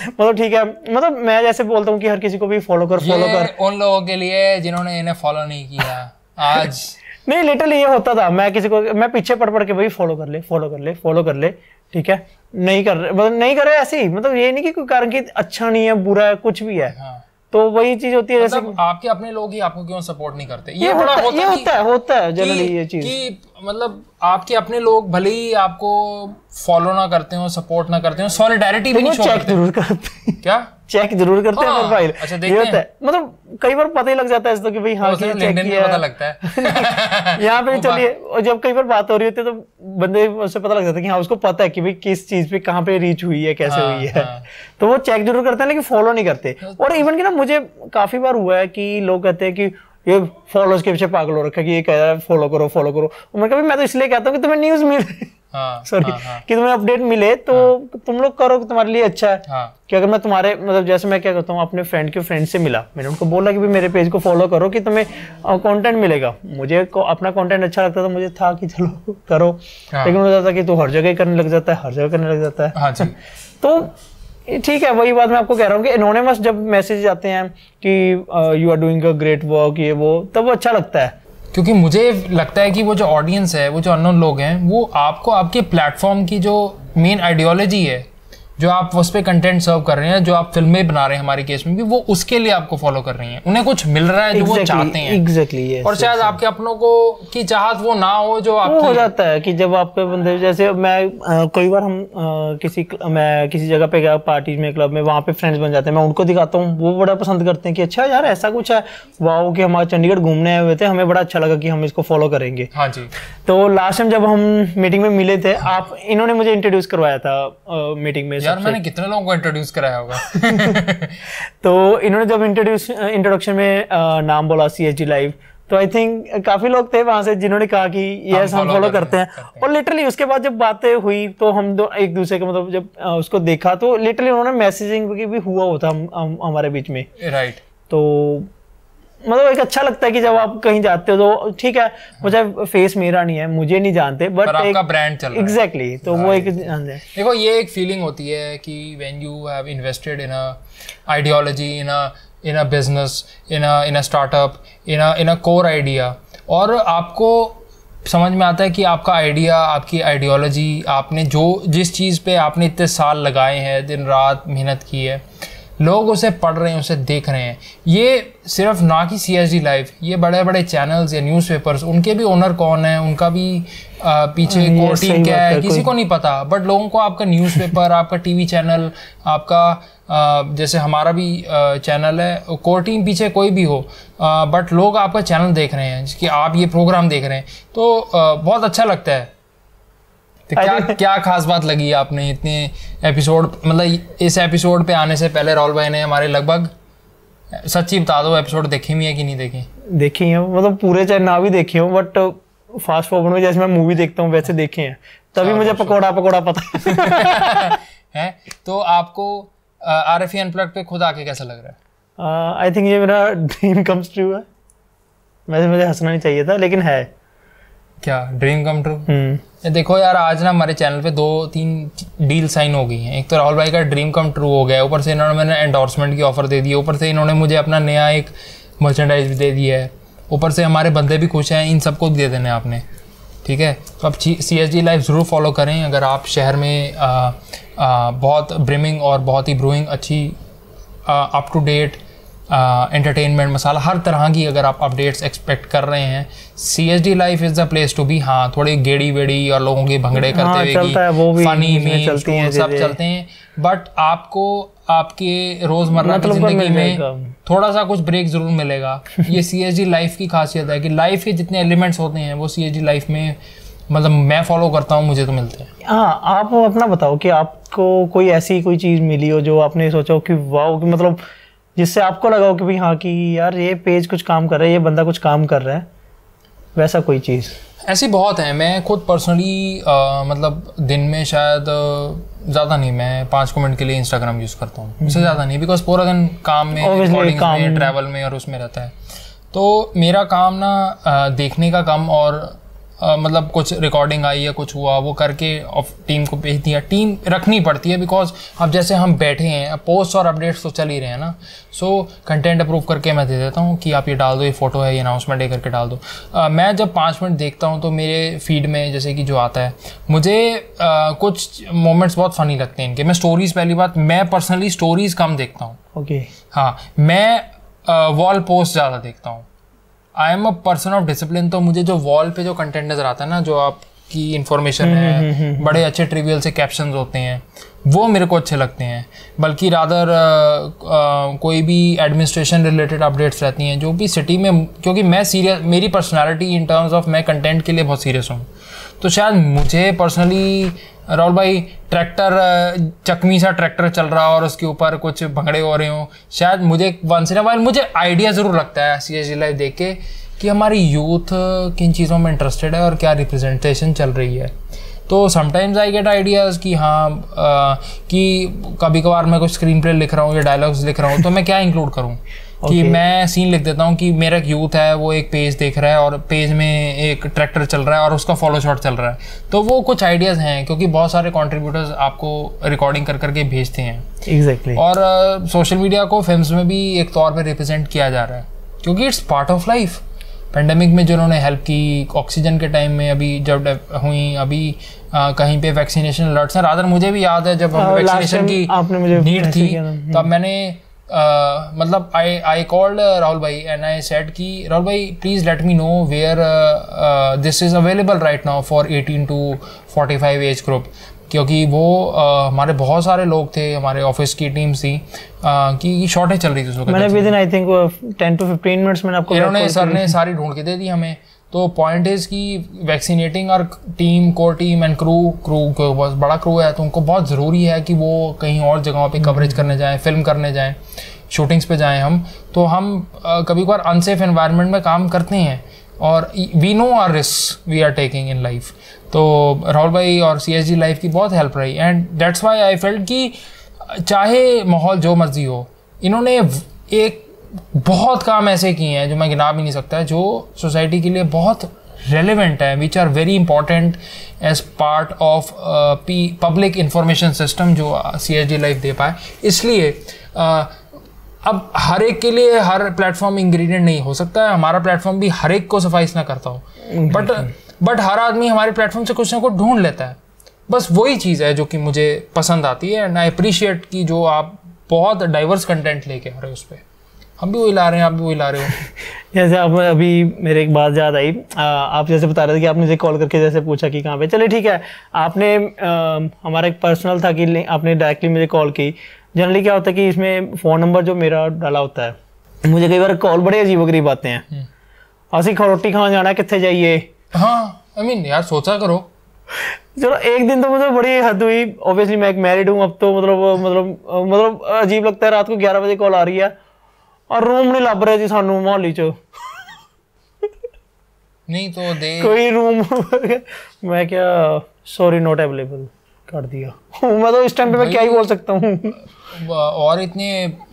मतलब ठीक है, मतलब मैं जैसे बोलता हूँ कि हर किसी को भी फॉलो कर फॉलो कर। उन लोगों के लिए जिन्होंने इन्हें फॉलो नहीं किया आज नहीं, लिटरली ये होता था। मैं किसी को मैं पीछे पड़ पड़ के भाई फॉलो कर ले फॉलो कर ले फॉलो कर ले ठीक है, नहीं कर रहे मतलब नहीं कर रहे ऐसे ही। मतलब ये नहीं कि कोई कारण कि अच्छा नहीं है, बुरा है, कुछ भी है। हाँ। तो वही चीज होती है। मतलब जैसे आपके अपने लोग ही आपको क्यों सपोर्ट नहीं करते, ये बड़ा होता, होता, होता है होता है जनरली ये चीज कि मतलब आपके अपने लोग भले ही आपको फॉलो ना करते हो, सपोर्ट ना करते हो, सॉलिडारिटी भी नहीं शो करते। चेक जरूर करते क्या चेक जरूर करते हैं प्रोफाइल। अच्छा देखते हैं, मतलब कई बार पता ही लग जाता है इसको कि भाई हाँ कि चेक किया, पता लगता है यहाँ पे। चलिए, और जब कई बार बात हो रही होती है तो बंदे उससे पता लग जाता है कि हाँ उसको पता है कि भाई किस चीज पे कहाँ पे रीच हुई है, कैसे हुई है। तो वो चेक जरूर करते हैं लेकिन फॉलो नहीं करते। और इवन कि ना मुझे काफी बार हुआ है कि लोग कहते हैं कि ये फॉलोअर्स के पीछे पागल हो रखा है कि ये कह रहा है फॉलो करो फॉलो करो। मैंने कहा मैं तो इसलिए कहता हूँ कि तुम्हें न्यूज मिले, सॉरी कि तुम्हें अपडेट मिले तो हाँ, तुम लोग करो, तुम्हारे लिए अच्छा है। हाँ, कि अगर मैं तुम्हारे मतलब जैसे मैं क्या करता हूँ, अपने फ्रेंड के फ्रेंड से मिला, मैंने उनको बोला कि भी मेरे पेज को फॉलो करो कि तुम्हें कंटेंट मिलेगा। मुझे अपना कंटेंट अच्छा लगता था, मुझे था कि चलो करो। हाँ, लेकिन मुझे था कि तू हर जगह करने लग जाता है हर जगह करने लग जाता है। हाँ जी। तो ठीक है, वही बात मैं आपको कह रहा हूँ कि एनोनिमस जब मैसेज आते हैं कि you are doing a great work, ये वो, तब वो अच्छा लगता है। क्योंकि मुझे लगता है कि वो जो ऑडियंस है, वो जो अननोन लोग हैं, वो आपको आपके प्लेटफॉर्म की जो मेन आइडियोलॉजी है, जो आप उस पर कंटेंट सर्व कर रहे हैं, जो आप फिल्में बना रहे हैं हमारे केस में भी, वो उसके लिए आपको फॉलो कर रही हैं। उन्हें कुछ मिल रहा है जो exactly, वो चाहते हैं। exactly, yes, और शायद yes, आपके अपनों को की चाहत वो ना हो जो आपको हो जाता है कि जब आपके बंदे जैसे मैं कई बार हम आ, किसी मैं किसी जगह पे गया, पार्टी में, क्लब में, वहाँ पे फ्रेंड्स बन जाते हैं। मैं उनको दिखाता हूँ, वो बड़ा पसंद करते हैं कि अच्छा यार ऐसा कुछ है, वाह कि हमारे चंडीगढ़ घूमने आए हुए थे, हमें बड़ा अच्छा लगा कि हम इसको फॉलो करेंगे। हाँ जी। तो लास्ट टाइम जब हम मीटिंग में मिले थे, आप इन्होंने मुझे इंट्रोड्यूस करवाया था मीटिंग में। यार मैंने कितने लोगों को इंट्रोड्यूस कराया होगा। तो इन्होंने जब इंट्रोड्यूस इंट्रोडक्शन में नाम बोला सी एस डी लाइव, तो आई थिंक काफी लोग थे वहां से जिन्होंने कहा कि यस हम फॉलो करते हैं। और लिटरली उसके बाद जब बातें हुई तो हम दो एक दूसरे के मतलब जब उसको देखा तो लिटरली उन्होंने मैसेजिंग भी हुआ होता हमारे बीच में, राइट। तो मतलब एक अच्छा लगता है कि जब आप कहीं जाते हो तो ठीक है मुझे फेस मेरा नहीं है, मुझे नहीं जानते बट आपका ब्रांड चल रहा है एग्जैक्टली, तो वो एक देखो ये एक फीलिंग होती है कि when you have invested in a ideology, in a in a business, in a in a startup, in a in a core idea, और आपको समझ में आता है कि आपका आइडिया, आपकी आइडियोलॉजी, आपने जो जिस चीज़ पे आपने इतने साल लगाए हैं, दिन रात मेहनत की है, लोग उसे पढ़ रहे हैं, उसे देख रहे हैं। ये सिर्फ ना कि सी एस डी लाइव, ये बड़े बड़े चैनल्स या न्यूज़पेपर्स, उनके भी ओनर कौन है, उनका भी आ, पीछे कोर टीम क्या है, किसी को नहीं पता। बट लोगों को आपका न्यूज़पेपर, आपका टीवी चैनल, आपका आ, जैसे हमारा भी आ, चैनल है, कोर टीम पीछे कोई भी हो, आ, बट लोग आपका चैनल देख रहे हैं कि आप ये प्रोग्राम देख रहे हैं, तो आ, बहुत अच्छा लगता है। तो क्या क्या खास बात लगी आपने इतने एपिसोड, मतलब इस एपिसोड पे आने से पहले राहुल भाई ने हमारे लगभग, सच्ची बता दो, एपिसोड देखी हुई है कि नहीं देखी? देखी है, मतलब पूरे चाहे ना भी देखे हो बट फास्ट फॉरवर्ड में जैसे मैं मूवी देखता हूँ वैसे देखे हैं, तभी मुझे पकौड़ा पकौड़ा पता है। तो आपको आरएफई अनप्लग्ड पे खुद आके कैसा लग रहा है? आई थिंक ये मेरा ड्रीम कम्स ट्रू है। वैसे मुझे हंसना नहीं चाहिए था लेकिन है। क्या ड्रीम कम ट्रू? देखो यार, आज ना हमारे चैनल पे दो तीन डील साइन हो गई हैं। एक तो राहुल भाई का ड्रीम कम ट्रू हो गया, ऊपर से इन्होंने मैंने एंडोर्समेंट की ऑफर दे दी है, ऊपर से इन्होंने मुझे अपना नया एक मर्चेंडाइज भी दे दिया है, ऊपर से हमारे बंदे भी खुश हैं। इन सबको दे देने आपने, ठीक है। तो आप सी एस डी लाइव ज़रूर फॉलो करें अगर आप शहर में आ, आ, बहुत ब्रिमिंग और बहुत ही ब्रूइंग अच्छी up to date entertainment, masala, हर तरह की अगर आप अपडेट्स एक्सपेक्ट कर रहे हैं, C S D life is the place to be. हाँ, थोड़ी गेड़ी वेड़ी और लोगों के भंगड़े करते हुए हाँ, वो भी फनी में चलती हैं, सब चलते हैं, बट आपको आपके रोज़मर्रा की ज़िंदगी में थोड़ा सा कुछ ब्रेक ज़रूर मिलेगा। ये सी एस डी लाइफ की खासियत है कि लाइफ के जितने एलिमेंट्स होते हैं वो सी एस डी लाइफ में, मतलब मैं फॉलो करता हूँ, मुझे तो मिलते हैं। हाँ, आप अपना बताओ कि आपको कोई ऐसी कोई चीज़ मिली हो जो आपने सोचा हो कि वाह, मतलब जिससे आपको लगा हो कि भाई हाँ कि यार ये पेज कुछ काम कर रहा है, ये बंदा कुछ काम कर रहा है, वैसा कोई चीज़? ऐसी बहुत है। मैं खुद पर्सनली मतलब दिन में शायद ज़्यादा नहीं, मैं पाँच मिनट के लिए इंस्टाग्राम यूज़ करता हूँ, इससे ज़्यादा नहीं, बिकॉज पूरा दिन काम में, रिकॉर्डिंग में, ट्रैवल में और उसमें रहता है। तो मेरा काम ना देखने का काम और Uh, मतलब कुछ रिकॉर्डिंग आई है, कुछ हुआ, वो करके ऑफ टीम को भेज दिया। टीम रखनी पड़ती है बिकॉज अब जैसे हम बैठे हैं, पोस्ट और अपडेट्स तो चल ही रहे हैं ना, सो कंटेंट अप्रूव करके मैं दे देता हूँ कि आप ये डाल दो, ये फ़ोटो है, ये अनाउंसमेंट है करके डाल दो। uh, मैं जब पाँच मिनट देखता हूँ तो मेरे फीड में जैसे कि जो आता है, मुझे uh, कुछ मोमेंट्स बहुत फ़नी लगते हैं इनके। मैं स्टोरीज़, पहली बात मैं पर्सनली स्टोरीज़ कम देखता हूँ, ओके okay. हाँ, मैं वॉल पोस्ट ज़्यादा देखता हूँ। I am a person of discipline, तो मुझे जो वॉल पे जो कंटेंट नज़र आता है ना, जो आपकी इन्फॉर्मेशन है, बड़े अच्छे ट्रिवियल से कैप्शंस होते हैं, वो मेरे को अच्छे लगते हैं। बल्कि रादर कोई भी एडमिनिस्ट्रेशन रिलेटेड अपडेट्स रहती हैं जो भी सिटी में, क्योंकि मैं सीरियस, मेरी पर्सनालिटी इन टर्म्स ऑफ मैं कंटेंट के लिए बहुत सीरियस हूँ, तो शायद मुझे पर्सनली राहुल भाई ट्रैक्टर, चकमी सा ट्रैक्टर चल रहा हो और उसके ऊपर कुछ भंगड़े हो रहे हों, शायद मुझे वंस इन अ वाइल मुझे आइडिया ज़रूर लगता है सी एस डी लाइव देख के कि हमारी यूथ किन चीज़ों में इंटरेस्टेड है और क्या रिप्रेजेंटेशन चल रही है। तो समटाइम्स आई गेट आइडियाज़ कि हाँ आ, कि कभी कभार मैं कुछ स्क्रीन प्ले लिख रहा हूँ या डायलॉग्स लिख रहा हूँ तो मैं क्या इंक्लूड करूँ okay. कि मैं सीन लिख देता हूँ कि मेरा यूथ है, वो एक पेज देख रहा है और पेज में एक ट्रैक्टर चल रहा है और उसका फॉलो शॉट चल रहा है, तो वो कुछ आइडियाज़ हैं क्योंकि बहुत सारे कॉन्ट्रीब्यूटर्स आपको रिकॉर्डिंग कर करके भेजते हैं। Exactly exactly. और सोशल uh, मीडिया को फिल्म में भी एक तौर पर रिप्रेजेंट किया जा रहा है क्योंकि it's part of life. Pandemic में जिन्होंने हेल्प की, ऑक्सीजन के टाइम में अभी जब हुई, अभी आ, कहीं पे वैक्सीनेशन अलर्ट्स हैं, रादर मुझे भी याद है जब हम वैक्सीनेशन की नीड थी तब मैंने आ, मतलब आई आई कॉल्ड राहुल भाई एंड आई सेड कि राहुल भाई please let me know where this is available right now for eighteen to forty five age group, क्योंकि वो आ, हमारे बहुत सारे लोग थे, हमारे ऑफिस की टीम थी आ, कि शॉर्टेज चल रही थी उसको। मैंने within I think ten to fifteen minutes मैंने आपको, इन्होंने सर ने सारी ढूंढ के दे दी हमें। तो पॉइंट इज़ कि वैक्सीनेटिंग और team, core team and crew crew बहुत बड़ा क्रू है, तो उनको बहुत ज़रूरी है कि वो कहीं और जगहों पे कवरेज करने जाएँ, फिल्म करने जाएँ, शूटिंग्स पे जाएं हम, तो हम कभी कभार अनसेफ एनवायरनमेंट में काम करते हैं और we know our risk we are taking in life. तो राहुल भाई और सी एस जी लाइफ की बहुत हेल्प रही and that's why I felt कि चाहे माहौल जो मर्जी हो, इन्होंने एक बहुत काम ऐसे किए हैं जो मैं गिना भी नहीं सकता, जो सोसाइटी के लिए बहुत रेलिवेंट है, which are very important as part of P public information system जो सी एस जी लाइफ दे पाए। इसलिए uh, अब हर एक के लिए हर प्लेटफॉर्म इंग्रेडिएंट नहीं हो सकता है, हमारा प्लेटफॉर्म भी हर एक को सफाइस ना करता हो, बट बट हर आदमी हमारे प्लेटफॉर्म से कुछ ना कुछ ढूंढ लेता है। बस वही चीज़ है जो कि मुझे पसंद आती है एंड आई अप्रिशिएट कि जो आप बहुत डाइवर्स कंटेंट लेके आ रहे हो, उस पर हम भी वही ला रहे हैं, आप भी वही ला रहे हो। जैसे आप, अभी मेरे एक बात याद आई, आ, आप जैसे बता रहे थे कि आपने मुझे कॉल करके जैसे पूछा कि कहाँ पे, चले ठीक है, आपने आ, हमारा एक पर्सनल था कि आपने डायरेक्टली मुझे कॉल की। जनरली क्या होता है कि इसमें फ़ोन नंबर जो मेरा डाला होता है, मुझे कई बार कॉल बड़े अजीब वगरीब आते हैं, असी रोटी खाने जाना कितने जाइए। हाँ आई I मीन mean, यार सोचा करो। चलो एक दिन तो मतलब बड़ी हद हुई, ऑब्वियसली मैं एक मैरिड हूँ अब तो, मतलब मतलब मतलब अजीब लगता है, रात को ग्यारह बजे कॉल आ रही है और रूम नहीं लभ रहे जी सानू मोहल्ली चो नहीं तो दे कोई रूम मैं क्या सॉरी नॉट अवेलेबल कर दिया। मैं तो इस टाइम पे मैं क्या ही बोल सकता हूँ, और इतने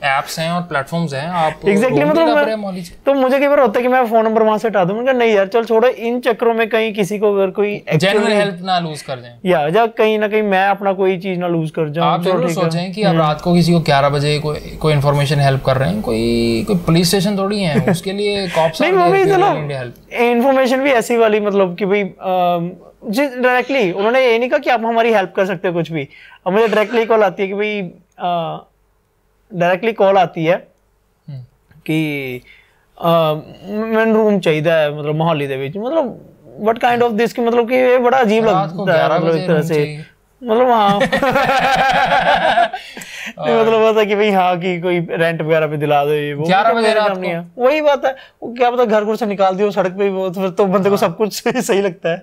ऐप्स हैं और प्लेटफॉर्म्स हैं, आप एग्जैक्टली मतलब तो मुझे कई बार होता है कि मैं फोन नंबर वहाँ से हटा दूँ, मैंने कहा नहीं यार चल छोड़ो, इन चक्करों में कहीं किसी को अगर कोई जेन्युइन हेल्प ना लूज कर जाएं या जा कहीं ना कहीं मैं अपना कोई चीज़ ना लूज कर जाऊँ। आप जरूर सोचें कि आप रात को किसी को ग्यारह बजे कोई इन्फॉर्मेशन हेल्प कर रहे हैं, कोई कोई पुलिस स्टेशन थोड़ी है उसके लिए कॉप्स इन्फॉर्मेशन भी ऐसी वाली, मतलब कि भाई जी डायरेक्टली उन्होंने ये नहीं कहा कि आप हमारी हेल्प कर सकते हो कुछ भी। अब मुझे डायरेक्टली कॉल आती है कि भाई डायरेक्टली कॉल आती है कि मैंने रूम चाहिए है, मतलब मोहाली दे विच, मतलब व्हाट काइंड ऑफ दिस, कि मतलब कि ये बड़ा अजीब लगता है, मतलब इस तरह से मतलब हाँ मतलब बात है कि भाई हाँ कि कोई रेंट वगैरह पे दिला दो, ये वो वही बात है, क्या पता घर घर से निकाल दियो सड़क पे, वो फिर तो बंदे को सब कुछ सही लगता है।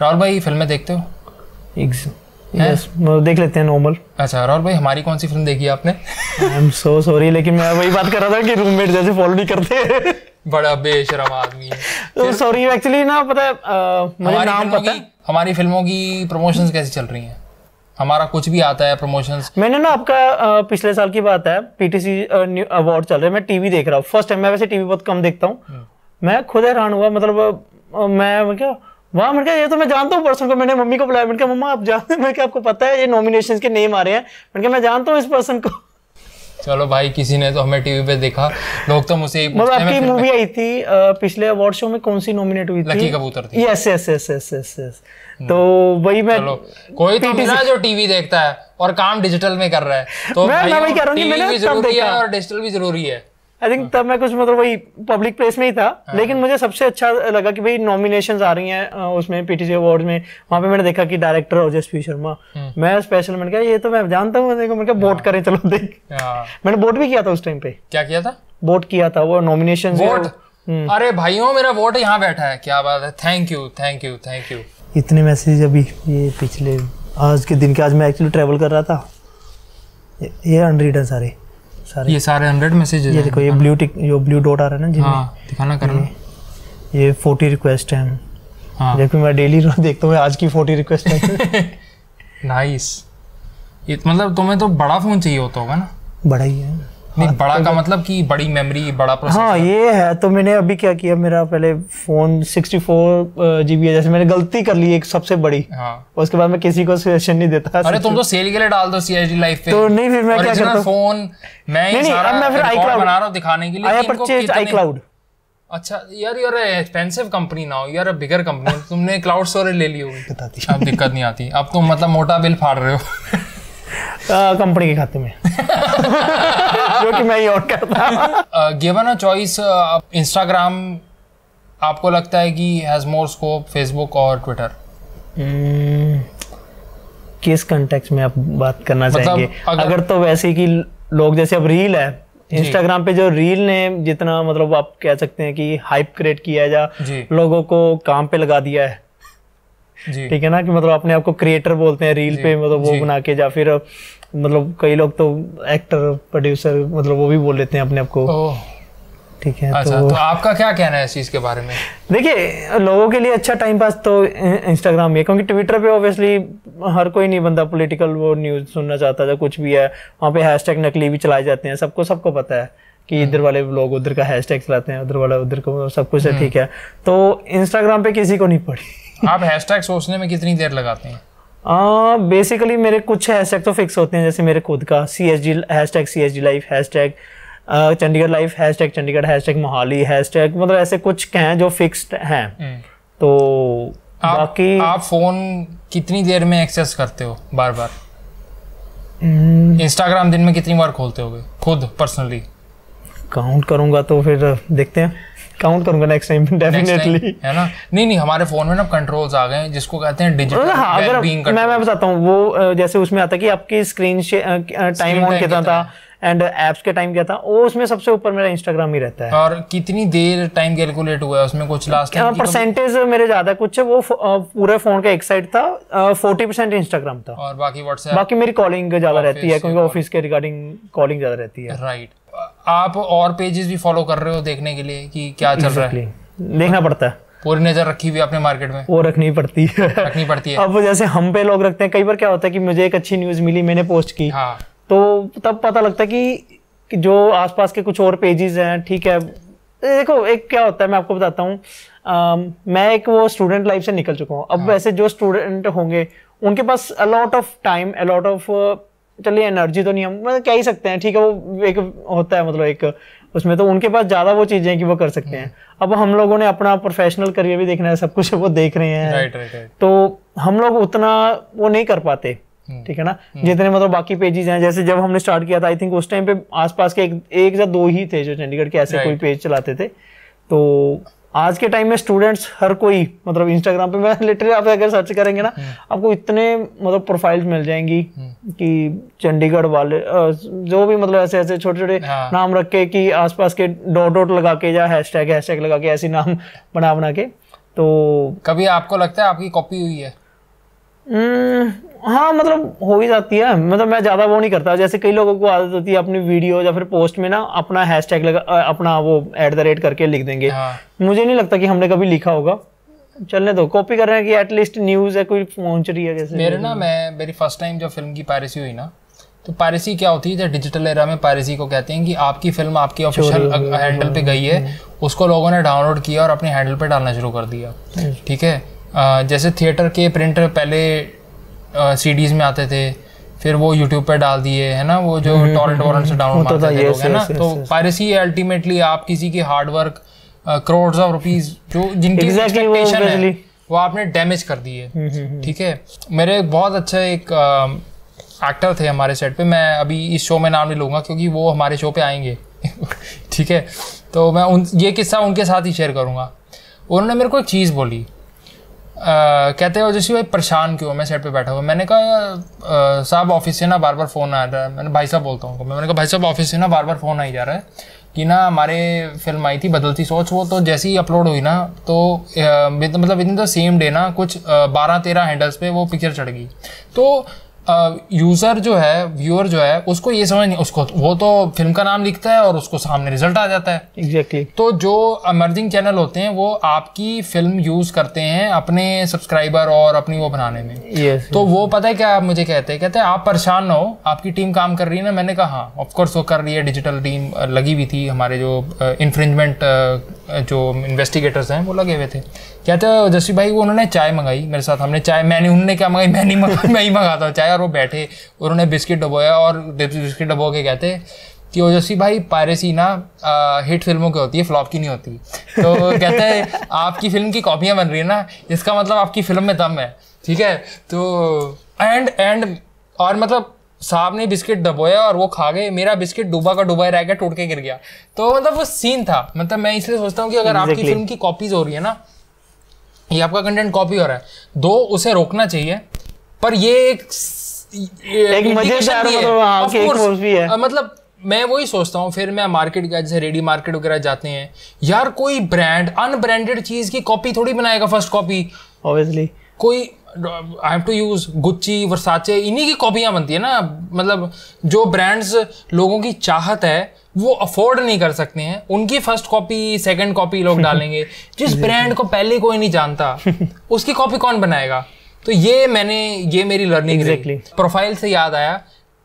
राहुल भाई फिल्में देखते हो? यस देख लेते हैं नॉर्मल। अच्छा राहुल भाई हमारी कौन सी फिल्म देखी आपने? आई एम सो सॉरी लेकिन मैं वही बात कर रहा था कि रूममेट जैसे फॉलो नहीं करते बड़ा बेशरम आदमी है। सॉरी एक्चुअली ना पता मुझे नाम पता। हमारी फिल्मों की प्रमोशंस कैसी चल रही हैं? हमारा कुछ भी आता है प्रमोशंस। मैंने ना आपका पिछले साल की बात है, पीटीसी अवार्ड चल रहा है, मैं टीवी देख रहा हूँ फर्स्ट टाइम। मैं वैसे टीवी बहुत कम देखता हूँ, मैं खुद हैरान हुआ, मतलब मैं क्या वाह, मैंने कहा ये तो मैं जानता हूँ पर्सन को। मैंने मम्मी को बुलाया, मैंने कहा मम्मा आप जानते हैं, मैं क्या आपको पता है ये नॉमिनेशंस के नेम आ रहे हैं, मैंने कहा मैं जानता हूँ इस पर्सन को। चलो भाई किसी ने तो हमें टीवी पे देखा, लोग तो मुझसे मतलब आपकी मूवी आई थी पिछले अवार्ड शो में, कौन सी नॉमिनेट हुई थी? लकी कबूतर थी। Yes yes yes yes yes तो वही मैं कोई तो मिला जो टीवी देखता है और काम डिजिटल में कर रहा है, तो मैं वही कह रहा हूं कि मैंने सब देखा और डिजिटल भी जरूरी है। आई थिंक तब मैं कुछ मतलब वही पब्लिक प्लेस में ही था, लेकिन मुझे सबसे अच्छा लगा कि भाई नॉमिनेशंस आ रही हैं उसमें पीटीसी अवार्ड्स में। वहाँ पे मैंने देखा कि डायरेक्टर ओजस्वी शर्मा, मैं स्पेशल मैंने कहा ये तो मैं जानता हूँ, मैंने कहा वोट करें चलो देख। मैंने वोट भी किया था उस टाइम पे। क्या किया था? वोट किया था वो नॉमिनेशन। अरे भाइयों मेरा वोट यहाँ बैठा है, क्या बात है, thank you thank you thank you. इतने मैसेज अभी ये पिछले आज के दिन के, आज मैं एक्चुअली ट्रेवल कर रहा था, ये अनरीड है सारे सारे ये सारे हंड्रेड मैसेजेस। ये देखो ये ब्लू टिक जो ब्लू डॉट आ रहा है ना जिनमें हाँ, दिखाना करना। ये फोर्टी रिक्वेस्ट हैं हाँ, जबकि मैं डेली देखता हूँ आज की फोर्टी रिक्वेस्ट है नाइस। ये मतलब तुम्हें तो बड़ा फ़ोन चाहिए होता होगा ना? बड़ा ही है नहीं हाँ, बड़ा तो का तो मतलब कि बड़ी मेमोरी बड़ा प्रोसेसर। हाँ ये है। तो मैंने अभी क्या किया, मेरा पहले phone sixty four G B है, जैसे मैंने गलती कर ली एक सबसे बड़ी हाँ। उसके बाद मैं किसी को सजेशन नहीं देता। अरे तुम तो सेल के लिए डाल दो सीएसडी लाइफ पे। तो नहीं फिर मैं क्या करता हूँ फोन मैं नहीं, नहीं, अब मैं फिर आईक्लाउड बना रहा हूँ दिखाने के लिए। I purchase iCloud. अच्छा यार यार एक्सपेंसिव कंपनी ना हो यार, बिगर कंपनी तुमने क्लाउड स्टोरेज ले ली होगी, बताती अब दिक्कत नहीं आती। अब तुम मतलब मोटा बिल फाड़ रहे हो कंपनी के खाते में जो कि मैं ही और करता। गिवन अ चॉइस इंस्टाग्राम आपको लगता है कि हैज मोर स्कोप फेसबुक और ट्विटर? किस कंटेक्स्ट में आप बात करना मतलब चाहेंगे? अगर, अगर तो वैसे कि लोग जैसे अब रील है इंस्टाग्राम पे, जो रील ने जितना मतलब आप कह सकते हैं कि हाइप क्रिएट किया जा, लोगों को काम पे लगा दिया है, ठीक है ना, कि मतलब अपने आपको क्रिएटर बोलते हैं रील पे, मतलब वो बना के, या फिर मतलब कई लोग तो एक्टर प्रोड्यूसर मतलब वो भी बोल लेते हैं अपने आप को। ठीक है। अच्छा, तो, तो आपका क्या कहना है इस चीज़ के बारे में? देखिए, लोगों के लिए अच्छा टाइम पास तो इंस्टाग्राम है, क्योंकि ट्विटर पे ऑब्वियसली हर कोई नहीं बंदा पॉलिटिकल वो न्यूज़ सुनना चाहता था, कुछ भी है वहाँ पे। हैशटैग नकली भी चलाए जाते हैं, सबको सबको पता है कि इधर वाले लोग उधर का हैशटैग चलाते हैं, उधर वाला उधर को, सब कुछ है। ठीक है, तो इंस्टाग्राम पे किसी को नहीं पड़ी। आप हैशटैग सोचने में कितनी देर लगाते हैं? बेसिकली मेरे कुछ हैशटैग तो फिक्स होते हैं, जैसे मेरे खुद का C S G hashtag, C S G life hashtag, Chandigarh life hashtag Chandigarh, hashtag Mohali hashtag, मतलब ऐसे कुछ हैं जो फिक्स्ड हैं। तो आप, बाकी आप फोन कितनी देर में एक्सेस करते हो बार बार? इंस्टाग्राम दिन में कितनी बार खोलते होगे खुद पर्सनली? काउंट करूंगा तो फिर देखते हैं, काउंट करूंगा नेक्स्ट टाइम डेफिनेटली, है ना। नहीं नहीं, हमारे फोन में ना कंट्रोल्स आ गए हैं जिसको कहते हैं डिजिटल वेलबीइंग कंट्रोल। मैं मैं बताता हूं, वो जैसे उसमें आता है कि आपकी स्क्रीन टाइम ऑन कितना था एंड एप्स के टाइम क्या था, वो उसमें सबसे ऊपर मेरा इंस्टाग्राम ही रहता है। और कितनी देर टाइम कैलकुलेट हुआ है उसमें कुछ लास्ट टाइम परसेंटेज मेरे ज्यादा कुछ है, वो पूरे फोन का एक साइड था, चालीस परसेंट इंस्टाग्राम था और बाकी व्हाट्सएप। बाकी मेरी कॉलिंग ज्यादा रहती है क्योंकि ऑफिस के रिगार्डिंग कॉलिंग ज्यादा रहती है। राइट। आप और पेजेस भी फॉलो कर रहे हो देखने के लिए कि क्या चल रहा है? देखना पड़ता है, पूरी नजर रखी हुई आपने मार्केट में, वो रखनी पड़ती है, रखनी पड़ती है। अब जैसे हम पे लोग रखते हैं, कई बार क्या होता है कि मुझे एक अच्छी न्यूज मिली, मैंने पोस्ट की, हाँ। तो तब पता लगता है कि जो आसपास के कुछ और पेजेस हैं। ठीक है, देखो एक क्या होता है, मैं आपको बताता हूँ, मैं एक वो स्टूडेंट लाइफ से निकल चुका हूँ अब। हाँ। वैसे जो स्टूडेंट होंगे उनके पास a lot of time, a lot of चलिए एनर्जी तो नहीं, हम मतलब कह ही सकते हैं। ठीक है, वो एक होता है, मतलब एक उसमें तो उनके पास ज़्यादा वो चीज़ें हैं कि वो कर सकते हैं। अब हम लोगों ने अपना प्रोफेशनल करियर भी देखना है, सब कुछ वो देख रहे हैं। Right right right. तो हम लोग उतना वो नहीं कर पाते, ठीक है ना, जितने मतलब बाकी पेजेस हैं। जैसे जब हमने स्टार्ट किया था, आई थिंक उस टाइम पे आसपास के एक, एक या दो ही थे जो चंडीगढ़ के ऐसे कोई पेज चलाते थे। तो आज के टाइम में स्टूडेंट्स हर कोई मतलब इंस्टाग्राम पे, मैं लिटरली आप अगर सर्च करेंगे ना, आपको इतने मतलब प्रोफाइल्स मिल जाएंगी कि चंडीगढ़ वाले जो भी मतलब ऐसे ऐसे छोटे छोटे नाम रख के कि आसपास के डॉट डॉट लगा के या हैशटैग हैशटैग लगा के ऐसे नाम बना बना के। तो कभी आपको लगता है आपकी कॉपी हुई है? हाँ, मतलब हो ही जाती है, मतलब मैं ज़्यादा वो नहीं करता। जैसे कई लोगों को आदत होती है अपनी वीडियो या फिर पोस्ट में ना अपना हैशटैग लगा, अपना वो एट द रेट करके लिख देंगे। हाँ। मुझे नहीं लगता कि हमने कभी लिखा होगा, चलने दो, कॉपी कर रहे हैं कि एटलीस्ट न्यूज़ है कोई पहुँच रही है। जैसे मेरे ना मैं मेरी फर्स्ट टाइम जब फिल्म की पायरेसी हुई ना, तो पायरेसी क्या होती है? डिजिटल एरा में पायरेसी को कहते हैं कि आपकी फिल्म आपकी ऑफिशियल हैंडल पर गई है, उसको लोगों ने डाउनलोड किया और अपने हैंडल पर डालना शुरू कर दिया। ठीक है, जैसे थिएटर के प्रिंटर पहले सीडीज में आते थे, फिर वो यूट्यूब पे डाल दिए, है ना, वो जो टॉरेंट वॉरेंट से डाउनलोड मारते थे लोग, है ना। तो पायरेसी अल्टीमेटली आप किसी की hard work, crore of rupees जो जिनकी एक्सपेक्टेशन है वो आपने डैमेज कर दी है। ठीक है, मेरे बहुत अच्छा एक एक्टर थे हमारे सेट पे, मैं अभी इस शो में नाम नहीं लूँगा क्योंकि वो हमारे शो पे आएंगे। ठीक है, तो मैं उन ये किस्सा उनके साथ ही शेयर करूँगा। उन्होंने मेरे को एक चीज़ बोली, Uh, कहते हो जैसे भाई परेशान क्यों, मैं सेट पे बैठा हुआ। मैंने कहा साहब ऑफिस से ना बार बार फ़ोन आ रहा है, मैंने भाई साहब बोलता हूँ, मैंने कहा भाई साहब ऑफिस से ना बार बार फ़ोन आई जा रहा है कि ना हमारे फिल्म आई थी बदलती सोच, वो तो जैसे ही अपलोड हुई ना तो आ, मतलब इतनी तो सेम डे ना कुछ बारह तेरह हैंडल्स पे वो पिक्चर चढ़ गई। तो यूज़र जो है, व्यूअर जो है, उसको ये समझ नहीं, उसको वो तो फिल्म का नाम लिखता है और उसको सामने रिजल्ट आ जाता है। एग्जैक्टली। तो जो इमर्जिंग चैनल होते हैं वो आपकी फिल्म यूज़ करते हैं अपने सब्सक्राइबर और अपनी वो बनाने में। yes, तो yes, वो पता है क्या मुझे कहते हैं, कहते हैं आप परेशान ना हो, आपकी टीम काम कर रही है ना। मैंने कहा हाँ ऑफकोर्स वो कर रही है, डिजिटल टीम लगी हुई थी, हमारे जो इन्फ्रिंजमेंट जो इन्वेस्टिगेटर्स हैं वो लगे हुए थे। कहते हैं जस्सी भाई, वो उन्होंने चाय मंगाई मेरे साथ, हमने चाय मैंने उन्होंने क्या मंगाई, मैं नहीं मंगाई, मैं ही मंगाता हूँ चाय, और वो बैठे, उन्होंने बिस्किट डबोया और बिस्किट डबो के कहते कि ओजस्वी भाई पायरेसी ना हिट फिल्मों की होती है, फ्लॉप की नहीं होती। तो कहते हैं आपकी फिल्म की कॉपियाँ बन रही है ना, इसका मतलब आपकी फिल्म में दम है। ठीक है, तो एंड एंड और मतलब साहब ने बिस्किट डबोया और वो खा गए, मेरा बिस्किट डूबा का डूबा रह गया, टूट के गिर गया। तो मतलब वो सीन था। मतलब मैं इसलिए सोचता हूँ कि अगर exactly. आपकी फिल्म की कॉपीज हो रही है ना, ये आपका कंटेंट कॉपी हो रहा है, दो उसे रोकना चाहिए। पर ये एक, एक मजेदार मतलब भी है। मतलब मैं वही सोचता हूँ, फिर मैं मार्केट गया, जैसे रेडी मार्केट वगैरह जाते हैं यार, कोई ब्रांड अनब्रांडेड चीज़ की कॉपी थोड़ी बनाएगा, फर्स्ट कॉपी ऑब्वियसली कोई I have to use Gucci, Versace, इन्हीं की कॉपियाँ बनती है ना। मतलब जो ब्रांड्स लोगों की चाहत है वो अफोर्ड नहीं कर सकते हैं, उनकी फर्स्ट कॉपी सेकंड कॉपी लोग डालेंगे। जिस ब्रांड को पहले कोई नहीं जानता उसकी कॉपी कौन बनाएगा। तो ये मैंने ये मेरी लर्निंग exactly. प्रोफाइल से याद आया,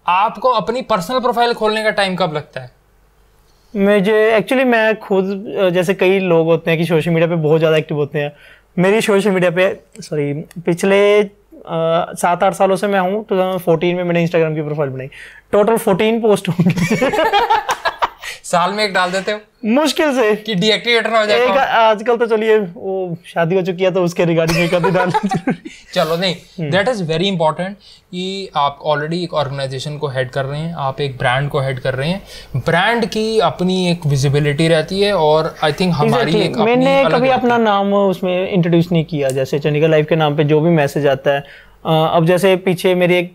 आपको अपनी पर्सनल प्रोफाइल खोलने का टाइम कब लगता है? मुझे एक्चुअली मैं खुद, जैसे कई लोग होते हैं कि सोशल मीडिया पे बहुत ज़्यादा एक्टिव होते हैं, मेरी सोशल मीडिया पे सॉरी पिछले सात आठ सालों से मैं हूँ। टू थाउजेंड फोर्टीन में मैंने इंस्टाग्राम की प्रोफाइल बनाई, टोटल फोर्टीन पोस्ट होंगे। साल में एक डाल देते हो मुश्किल से कि डीएक्टिवेट ना हो जाए। आजकल तो चलिए वो शादी हो चुकी है तो उसके रिगार्डिंग एक आधी डाल चलो नहीं, दैट इज वेरी इंपॉर्टेंट कि आप ऑलरेडी एक ऑर्गेनाइजेशन को हेड कर रहे हैं, आप एक ब्रांड को हेड कर रहे हैं, ब्रांड की अपनी एक विजिबिलिटी रहती है। और आई थिंक हमारी exactly. एक मैंने कभी अपना नाम उसमें इंट्रोड्यूस नहीं किया, जैसे चनिका लाइफ के नाम पे जो भी मैसेज आता है। अब जैसे पीछे मेरी एक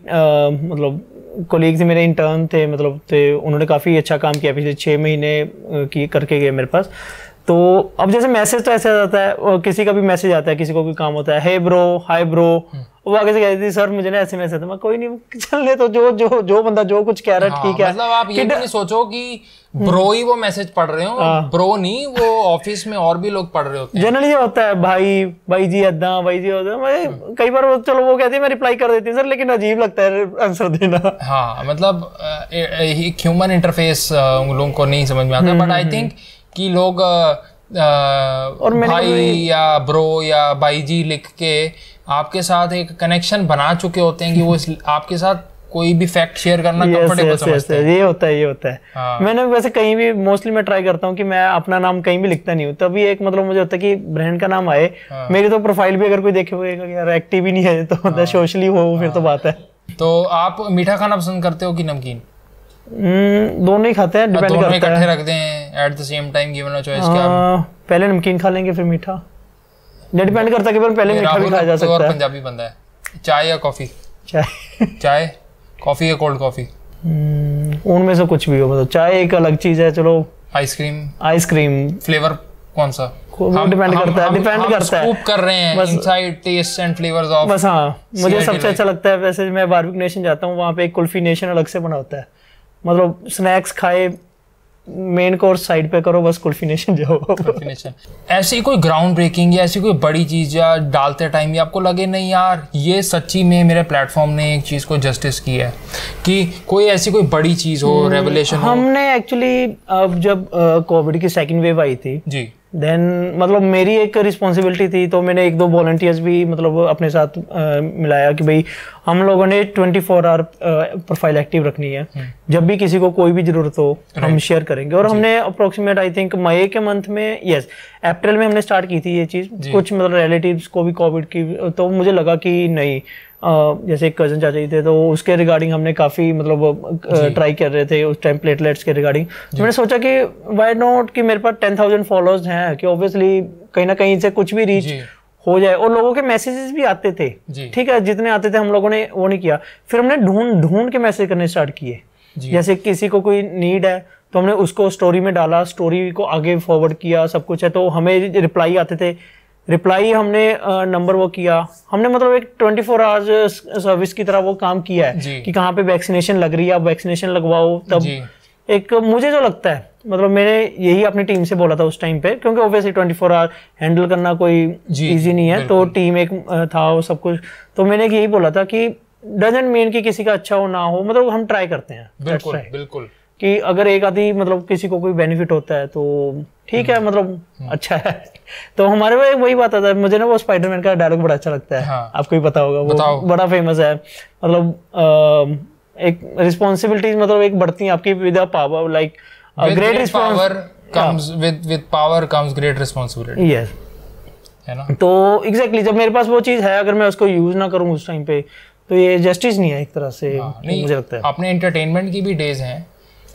मतलब कोलीग्स मेरे इंटर्न थे, मतलब थे, उन्होंने काफ़ी अच्छा काम किया, पिछले छः महीने की करके गए मेरे पास। तो अब जैसे मैसेज तो ऐसा आता है, और किसी का भी मैसेज आता है, किसी को भी काम होता है, हे ब्रो, हाय ब्रो, वो आगे से कहती थी सर मुझे ना ऐसे मैसेज आता है, कोई नहीं चलने। तो जो जो जो बंदा जो कुछ कह रहा है ठीक है, मतलब आप ये नहीं सोचो कि ब्रो ही वो मैसेज पढ़ रहे हो, ब्रो नहीं वो ऑफिस में और भी लोग पढ़ रहे होते हैं। जनरली ये होता है भाई, भाई जी अदा, भाई जी होता। कई बार चलो वो कहती है मैं रिप्लाई कर देती हूँ सर, लेकिन अजीब लगता है आंसर देना। हाँ मतलब ह्यूमन इंटरफेस लोगों को नहीं समझ में आता, बट आई थिंक कि लोग आ, और भाई या ब्रो या भाई जी लिख के आपके साथ एक कनेक्शन बना चुके होते हैं कि वो इस, आपके साथ कोई भी फैक्ट शेयर करना कंफर्टेबल समझते हैं। ये होता है, ये होता है। हाँ। मैंने वैसे कहीं भी मोस्टली मैं ट्राई करता हूँ कि मैं अपना नाम कहीं भी लिखता नहीं हूँ, तभी एक मतलब मुझे होता है कि ब्रांड का नाम आए। हाँ। मेरी तो प्रोफाइल भी अगर कोई देखे एक्टिव ही नहीं है तो मतलब सोशली हो फिर तो बात है। तो आप मीठा खाना पसंद करते हो कि नमकीन? दोनों ही खाते हैं, डिपेंड करता है। रख दें at the same time, given a choice क्या पहले नमकीन खा लेंगे फिर मीठा? ये डिपेंड करता है कि पहले मीठा भी खाया जा सकता है। पंजाबी बंदा है, चाय या कॉफी? चाय। चाय, कॉफी या कोल्ड कॉफी? उनमें से कुछ भी हो, मतलब चाय एक अलग चीज है। चलो आइसक्रीम? आइसक्रीम फ्लेवर कौन सा? डिपेंड करता है, डिपेंड करता है। कर रहे हैं inside taste and flavours of. बस हाँ, मुझे सबसे अच्छा लगता है, वैसे मैं बारबेक्यू नेशन जाता हूँ, वहाँ पे एक कुल्फी नेशन अलग से बना होता है, मतलब स्नैक्स खाए, मेन कोर्स साइड पे करो, बस कुल्फी नेशन जाओ। कुल्फी नेशन। ऐसी कोई ग्राउंड ब्रेकिंग या ऐसी कोई बड़ी चीज़ या डालते टाइम या आपको लगे नहीं यार ये सच्ची में मेरे प्लेटफॉर्म ने एक चीज़ को जस्टिस किया है, कि कोई ऐसी कोई बड़ी चीज़ हो, रेवलेशन हो? हमने एक्चुअली अब जब कोविड की सेकेंड वेव आई थी जी, देन मतलब मेरी एक रिस्पॉन्सिबिलिटी थी, तो मैंने एक दो वॉलंटियर्स भी मतलब अपने साथ आ, मिलाया कि भाई हम लोगों ने twenty four hour profile active रखनी है, जब भी किसी को कोई भी ज़रूरत हो हम शेयर करेंगे। और हमने अप्रोक्सीमेट आई थिंक मई के मंथ में, यस अप्रैल में हमने स्टार्ट की थी ये चीज़, कुछ मतलब रिलेटिव्स को भी कोविड की। तो मुझे लगा कि नहीं Uh, जैसे एक कज़न चाचा जी थे, तो उसके रिगार्डिंग हमने काफ़ी मतलब ट्राई uh, कर रहे थे उस टाइम प्लेटलेट्स के रिगार्डिंग। तो मैंने सोचा कि वाई नॉट, कि मेरे पास टेन थाउजेंड फॉलोअर्स हैं, कि ऑब्वियसली कहीं ना कहीं से कुछ भी रीच हो जाए। और लोगों के मैसेजेस भी आते थे, ठीक है, जितने आते थे हम लोगों ने वो नहीं किया, फिर हमने ढूंढ ढूंढ के मैसेज करने स्टार्ट किए। जैसे किसी को कोई नीड है तो हमने उसको स्टोरी में डाला, स्टोरी को आगे फॉरवर्ड किया, सब कुछ है। तो हमें रिप्लाई आते थे, रिप्लाई हमने नंबर वो किया, हमने मतलब एक ट्वेंटी फोर आवर्स सर्विस की तरह वो काम किया है कि कहाँ पे वैक्सीनेशन लग रही है, आप वैक्सीनेशन लगवाओ। तब एक मुझे जो लगता है, मतलब मैंने यही अपनी टीम से बोला था उस टाइम पे, क्योंकि obviously twenty four hour handle करना कोई इजी नहीं है, तो टीम एक था वो सब कुछ। तो मैंने यही बोला था कि डजंट मीन कि किसी का अच्छा हो ना हो, मतलब हम ट्राई करते हैं। बिल्कुल बिल्कुल, कि अगर एक आधी मतलब किसी को कोई बेनिफिट होता है तो ठीक है, मतलब अच्छा है। तो हमारे में वही बात आता है, मुझे ना वो स्पाइडरमैन का डायलॉग बड़ा अच्छा लगता है। हाँ। आपको भी पता होगा, वो बड़ा फेमस है, मतलब एक रिस्पॉन्सिबिलिटीज मतलब एक बढ़ती है आपकी, with power like great responsibility है ना। तो एग्जैक्टली जब मेरे पास वो चीज है, अगर मैं उसको यूज ना करूँ उस टाइम पे, तो ये जस्टिस नहीं है एक तरह से, मुझे लगता है। अपने एंटरटेनमेंट की भी डेज हैं,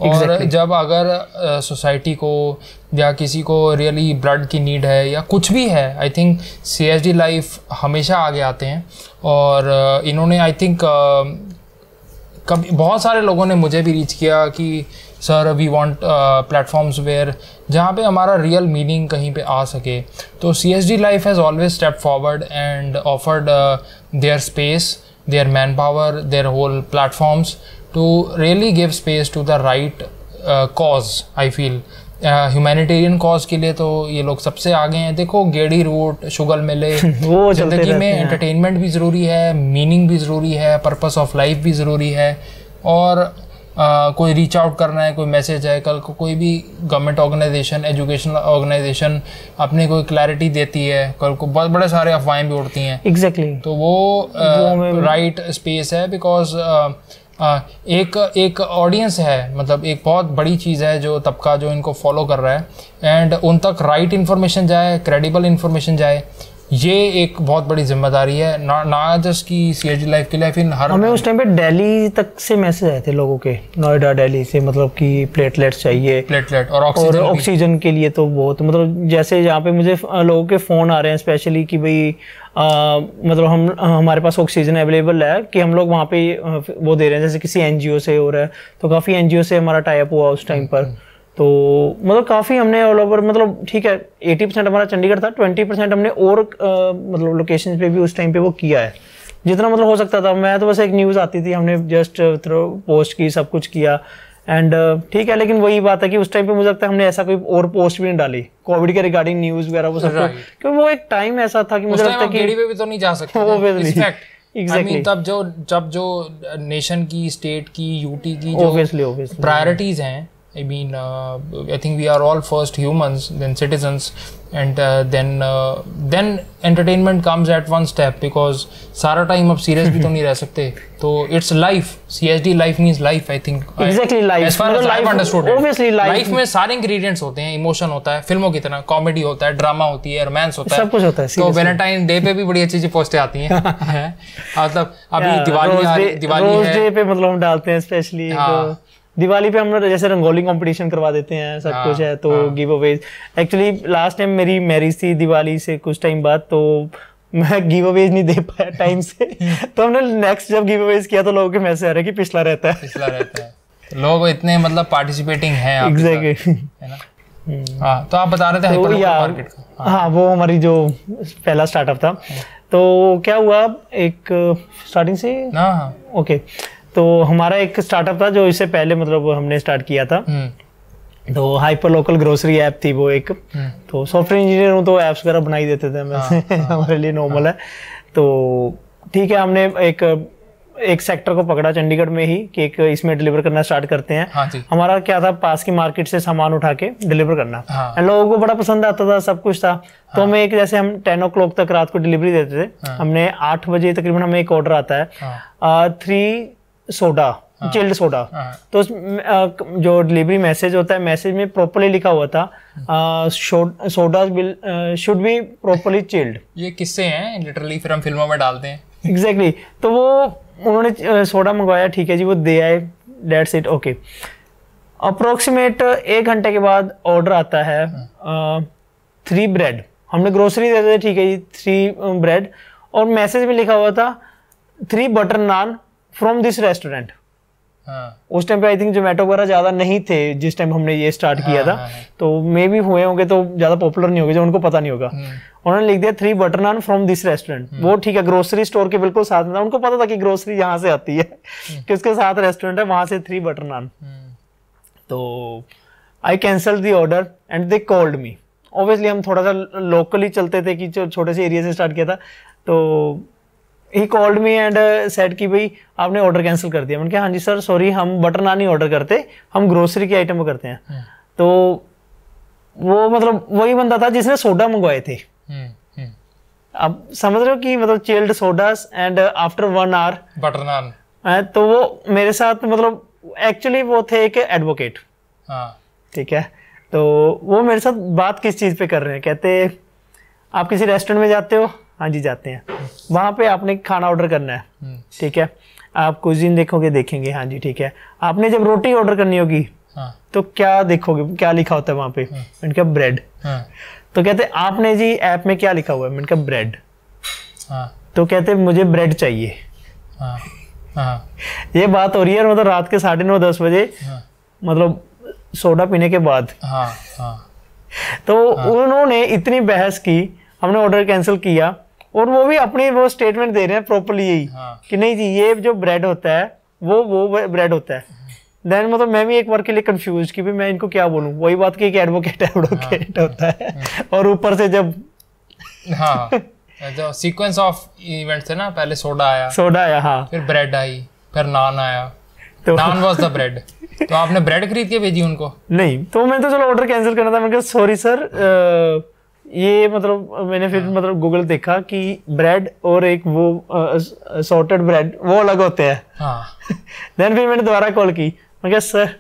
और exactly. जब अगर सोसाइटी uh, को या किसी को रियली ब्लड की नीड है या कुछ भी है, I think C S D life हमेशा आगे आते हैं। और uh, इन्होंने आई थिंक uh, कभी बहुत सारे लोगों ने मुझे भी रीच किया कि sir we want platforms where, जहाँ पे हमारा रियल मीनिंग कहीं पे आ सके। तो C S D life has always step forward and offered their space, their man power, their whole platforms to really give space to the right cause. I feel humanitarian cause के लिए तो ये लोग सबसे आगे हैं। देखो गेड़ी रूट, शुगर मिले, ज़िंदगी में एंटरटेनमेंट भी ज़रूरी है, मीनिंग भी ज़रूरी है, पर्पस ऑफ लाइफ भी ज़रूरी है, और Uh, कोई रीच आउट करना है, कोई मैसेज है, कल को कोई भी गवर्नमेंट ऑर्गेनाइजेशन, एजुकेशनल ऑर्गेनाइजेशन अपनी कोई क्लैरिटी देती है, कल को बहुत बड़े सारे अफवाहें भी उड़ती हैं। Exactly exactly. तो वो राइट uh, स्पेस right है, बिकॉज uh, uh, एक एक ऑडियंस है, मतलब एक बहुत बड़ी चीज़ है जो तबका जो इनको फॉलो कर रहा है, एंड उन तक राइट right इन्फॉर्मेशन जाए, क्रेडिबल इन्फॉर्मेशन जाए। ये एक बहुत बड़ी जिम्मेदारी है, ना ना जस्ट की सी एस डी लाइफ के लिए, फिर हर हमें उस टाइम पे दिल्ली तक से मैसेज आए थे लोगों के, नोएडा दिल्ली से, मतलब कि प्लेटलेट्स चाहिए, प्लेटलेट और ऑक्सीजन, और ऑक्सीजन के लिए तो बहुत, मतलब जैसे यहाँ पे मुझे लोगों के फ़ोन आ रहे हैं स्पेशली कि भाई आ, मतलब हम हमारे पास ऑक्सीजन अवेलेबल है कि हम लोग वहाँ पे वो दे रहे हैं, जैसे किसी एन जी ओ से हो रहा है, तो काफ़ी एन जी ओ से हमारा टाई अप हुआ उस टाइम पर। तो मतलब काफ़ी हमने ऑल ओवर, मतलब ठीक है अस्सी परसेंट हमारा चंडीगढ़ था, बीस परसेंट हमने और आ, मतलब लोकेशन पे भी उस टाइम पे वो किया है जितना मतलब हो सकता था। मैं तो बस एक न्यूज़ आती थी, हमने जस्ट पोस्ट की, सब कुछ किया, एंड ठीक है। लेकिन वही बात है कि उस टाइम पे मुझे लगता है हमने ऐसा कोई और पोस्ट भी नहीं डाली कोविड के रिगार्डिंग, न्यूज़ वगैरह वो सब, क्योंकि वो एक टाइम ऐसा था कि मुझे लगता है कि तो नहीं जा सकते। Exactly. I mean, तब जो जब जो नेशन की, स्टेट की, यूटी की प्रायोरिटीज़ हैं, I mean, uh, I think we are all first humans, then citizens, and uh, then uh, then entertainment comes at one step, because सारा time अब serious भी तो नहीं रह सकते, तो it's life, C S D life means life, I think. Exactly life. As far as I've understood it. Obviously life. Life में सारे ingredients होते हैं, emotion होता है, फिल्मों की तरह, comedy होता है, drama होती है, romance होता है, सब कुछ होता है। तो Valentine Day पे भी बड़ी अच्छी अच्छी पोस्टें आती हैं, मतलब अभी दिवाली आ रही, दिवाली है, Rose Day पे मतलब हम डालते हैं स्पेशली, दिवाली पे हम लोग जैसे रंगोली कंपटीशन करवा देते हैं, सब आ, कुछ है। तो giveaways, actually last time मेरी मैरिज थी दिवाली से कुछ टाइम बाद, तो मैं गिव अवेज नहीं दे पाया टाइम से तो हमने नेक्स्ट जब गिव अवेज किया तो लोगों के मैसेज आ रहे कि पिछला रहता है, पिछला रहता है। लोग इतने मतलब पार्टिसिपेटिंग हैं आप, एग्जैक्टली है ना। हाँ, तो आप बता रहे थे हाइपरलोकल मार्केट का। हाँ, वो हमारी जो पहला स्टार्टअप था, तो क्या हुआ एक स्टार्टिंग से, ओके, तो हमारा एक स्टार्टअप था जो इससे पहले मतलब हमने स्टार्ट किया था, तो हाइपर लोकल ग्रोसरी ऐप थी वो एक, तो सॉफ्टवेयर इंजीनियर हूँ तो ऐप्स वगैरह बनाई देते थे हमें हमारे लिए नॉर्मल है। तो ठीक है, हमने एक एक सेक्टर को पकड़ा चंडीगढ़ में ही कि एक इसमें डिलीवर करना स्टार्ट करते हैं। हाँ, हमारा क्या था, पास की मार्केट से सामान उठा के डिलीवर करना। हाँ, लोगों को बड़ा पसंद आता था, सब कुछ था। हाँ, तो हमें एक, जैसे हम टेन ओ क्लॉक तक रात को डिलीवरी देते थे। हाँ, हमने आठ बजे तकरीबन हमें एक ऑर्डर आता है, थ्री सोडा, चिल्ड सोडा। तो जो डिलीवरी मैसेज होता है, मैसेज में प्रॉपर्ली लिखा हुआ था soda should be properly chilled. ये किससे हैं लिटरली, फिर हम फिल्मों में डालते हैं। Exactly exactly. तो वो उन्होंने सोडा मंगवाया, ठीक है जी, वो दे आए, डेट्स इट, ओके। अप्रोक्सीमेट एक घंटे के बाद ऑर्डर आता है, थ्री ब्रेड, हमने ग्रोसरी देते थे, ठीक है जी, थ्री ब्रेड, और मैसेज में लिखा हुआ था three butter naan from this restaurant. उस टाइम पे आई थिंक जोमेटो वगैरह ज़्यादा नहीं थे जिस टाइम हमने ये स्टार्ट किया था, तो मे भी हुए होंगे, तो ज़्यादा पॉपुलर नहीं होंगे, जो उनको पता नहीं होगा। उन्होंने लिख दिया three butter naan from this restaurant, वो ठीक है ग्रोसरी स्टोर के बिल्कुल साथ में था, उनको पता था कि ग्रोसरी यहाँ से आती है कि उसके साथ रेस्टोरेंट है, वहाँ से थ्री बटर नान। तो I cancel the order and they called me. Obviously हम थोड़ा सा लोकली चलते थे कि जो छोटे से एरिया से स्टार्ट किया था, तो he called me and said कि भाई आपने ऑर्डर कैंसिल कर दिया। मैंने कहा हाँ जी सर सॉरी, हम बटर नान नहीं ऑर्डर करते, हम ग्रोसरी की आइटम करते हैं। hmm. तो वो मतलब वही बंदा था जिसने सोडा मंगवाए थे। hmm. Hmm. अब समझ रहे हो कि मतलब chilled sodas and after one hour butter naan. तो वो मेरे साथ मतलब एक्चुअली वो थे एक एडवोकेट, ठीक है, तो वो मेरे साथ बात किस चीज़ पे कर रहे हैं, कहते आप किसी रेस्टोरेंट में जाते हो, हाँ जी जाते हैं, वहाँ पे आपने खाना ऑर्डर करना है, ठीक है, आप कुजीन देखोगे, देखेंगे, हाँ जी ठीक है, आपने जब रोटी ऑर्डर करनी होगी, हाँ, तो क्या देखोगे, क्या लिखा होता है वहाँ पे, मैंने कहा ब्रेड। हाँ, तो कहते आपने जी ऐप में क्या लिखा हुआ है, मैंने कहा ब्रेड। हाँ, तो कहते मुझे ब्रेड चाहिए। हाँ, हाँ, ये बात हो रही है मतलब रात के साढ़े नौ दस बजे। हाँ, मतलब सोडा पीने के बाद। हाँ हाँ तो हाँ। उन्होंने इतनी बहस की, हमने ऑर्डर कैंसिल किया और वो भी अपनी वो स्टेटमेंट दे रहे हैं प्रॉपरली यही हाँ। कि नहीं जी ये जो ब्रेड होता है वो वो ब्रेड होता है। देन मतलब मैं भी एक बार के लिए कंफ्यूज कि भी मैं इनको क्या बोलूं, वही बात की कि एडवोकेट एडवोकेट हाँ। होता है हाँ। और ऊपर से जब हाँ जो सीक्वेंस ऑफ इवेंट्स है ना, पहले सोडा आया सोडा आया हाँ, फिर ब्रेड आई, फिर नान आया, तो नान वाज द ब्रेड। तो आपने ब्रेड खरीद के भेजी उनको? नहीं, तो मैं तो चलो ऑर्डर कैंसिल करना था, मैंने कहा सॉरी सर आ, ये मतलब मैंने फिर हाँ। मतलब गूगल देखा कि ब्रेड और एक वो सॉर्टेड ब्रेड वो अलग होते हैं हाँ। देन फिर मैंने दोबारा कॉल की, मैंने कहा सर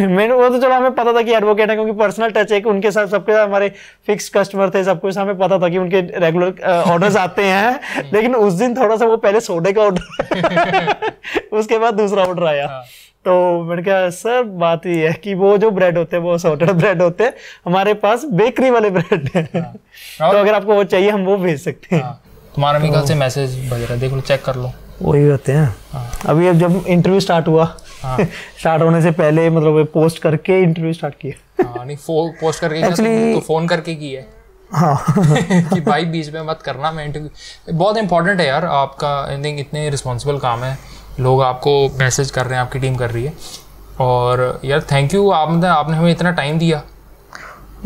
मैंने वो तो चलो हमें पता था कि एडवोकेट है क्योंकि पर्सनल टच है, उनके साथ सबके साथ हमारे फिक्स कस्टमर थे, सब कुछ हमें पता था कि उनके रेगुलर ऑर्डर्स आते हैं, लेकिन उस दिन थोड़ा सा वो पहले सोडे का ऑर्डर उसके बाद दूसरा ऑर्डर आया हाँ। तो मैंने कहा सर बात ये है कि वो जो ब्रेड होते हैं वो सॉर्टेड ब्रेड होते हैं, हमारे पास बेकरी वाले ब्रेड हैं हाँ। तो अगर आपको वो चाहिए हम वो भेज सकते हैं हाँ। तुम्हारा निकल से मैसेज भेज रहा है, देख लो चेक कर लो, वही होते हैं हाँ। अभी अब जब इंटरव्यू स्टार्ट हुआ हाँ। स्टार्ट होने से पहले मतलब पोस्ट करके इंटरव्यू स्टार्ट किया हाँ, नहीं पोस्ट करके एक्चुअली तो फोन करके किया हाँ कि भाई बीच में मत करना मैं इंटरव्यू। बहुत इंपॉर्टेंट है यार आपका, आई थिंक इतने रिस्पॉन्सिबल काम है, लोग आपको मैसेज कर रहे हैं, आपकी टीम कर रही है, और यार थैंक यू आपने आपने हमें इतना टाइम दिया।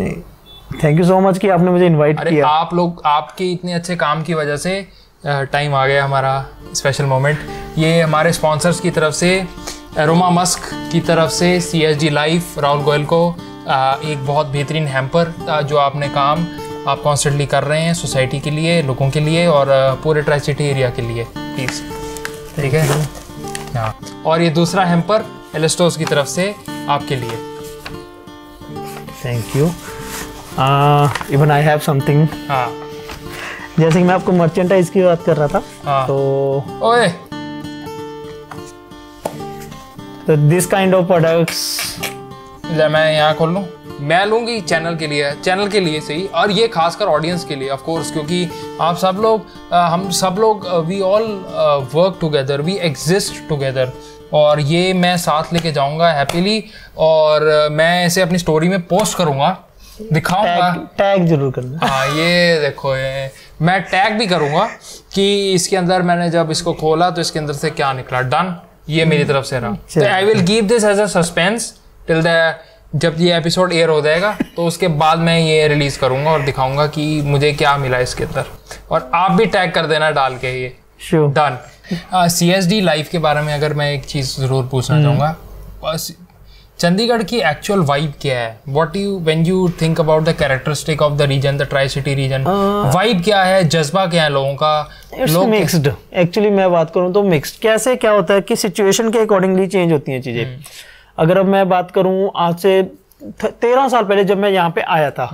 थैंक यू सो मच कि आपने मुझे इनवाइट किया। आप लोग आपके इतने अच्छे काम की वजह से टाइम आ गया हमारा स्पेशल मोमेंट। ये हमारे स्पॉन्सर्स की तरफ से, एरोमा मस्क की तरफ से, C S G life, Rahul Goyal को आ, एक बहुत बेहतरीन हैम्पर जो आपने काम आप कॉन्स्टेंटली कर रहे हैं सोसाइटी के लिए, लोगों के लिए और पूरे ट्राई सिटी एरिया के लिए, प्लीज़ ठीक है हाँ। और ये दूसरा हैम्पर एलिस्टोस की तरफ से आपके लिए। Thank you. Even I have something हाँ, जैसे कि मैं आपको मर्चेंटाइज की बात कर रहा था हाँ। तो ओए तो दिस काइंड ऑफ प्रोडक्ट्स मैं यहाँ खोल लूँ, मैं लूँगी चैनल के लिए, चैनल के लिए सही, और ये खासकर ऑडियंस के लिए ऑफ कोर्स, क्योंकि आप सब लोग हम सब लोग we all work together, we exist together, और ये मैं साथ लेके जाऊँगा हैप्पीली, और मैं इसे अपनी स्टोरी में पोस्ट करूँगा, दिखाऊँगा, टैग जरूर करना हाँ। ये देखो ये मैं टैग भी करूँगा कि इसके अंदर मैंने जब इसको खोला तो इसके अंदर से क्या निकला। डन, ये मेरी तरफ से रहा। I will keep this as a suspense till the जब ये एपिसोड एयर हो जाएगा तो उसके बाद मैं ये रिलीज़ करूँगा और दिखाऊँगा कि मुझे क्या मिला इसके अंदर, और आप भी टैग कर देना डाल के। ये done. C S D life के बारे में अगर मैं एक चीज़ ज़रूर पूछना चाहूँगा, बस चंडीगढ़ की एक्चुअल वाइब क्या है? What you when you think about the characteristic of the region, the tri city region, vibe क्या है, जज्बा क्या है लोगों का? लोग मिक्स्ड। एक्चुअली मैं बात करूँ तो मिक्स्ड कैसे क्या होता है कि सिचुएशन के अकॉर्डिंगली चेंज होती हैं चीज़ें। अगर अब मैं बात करूं आज से तेरह साल पहले जब मैं यहाँ पे आया था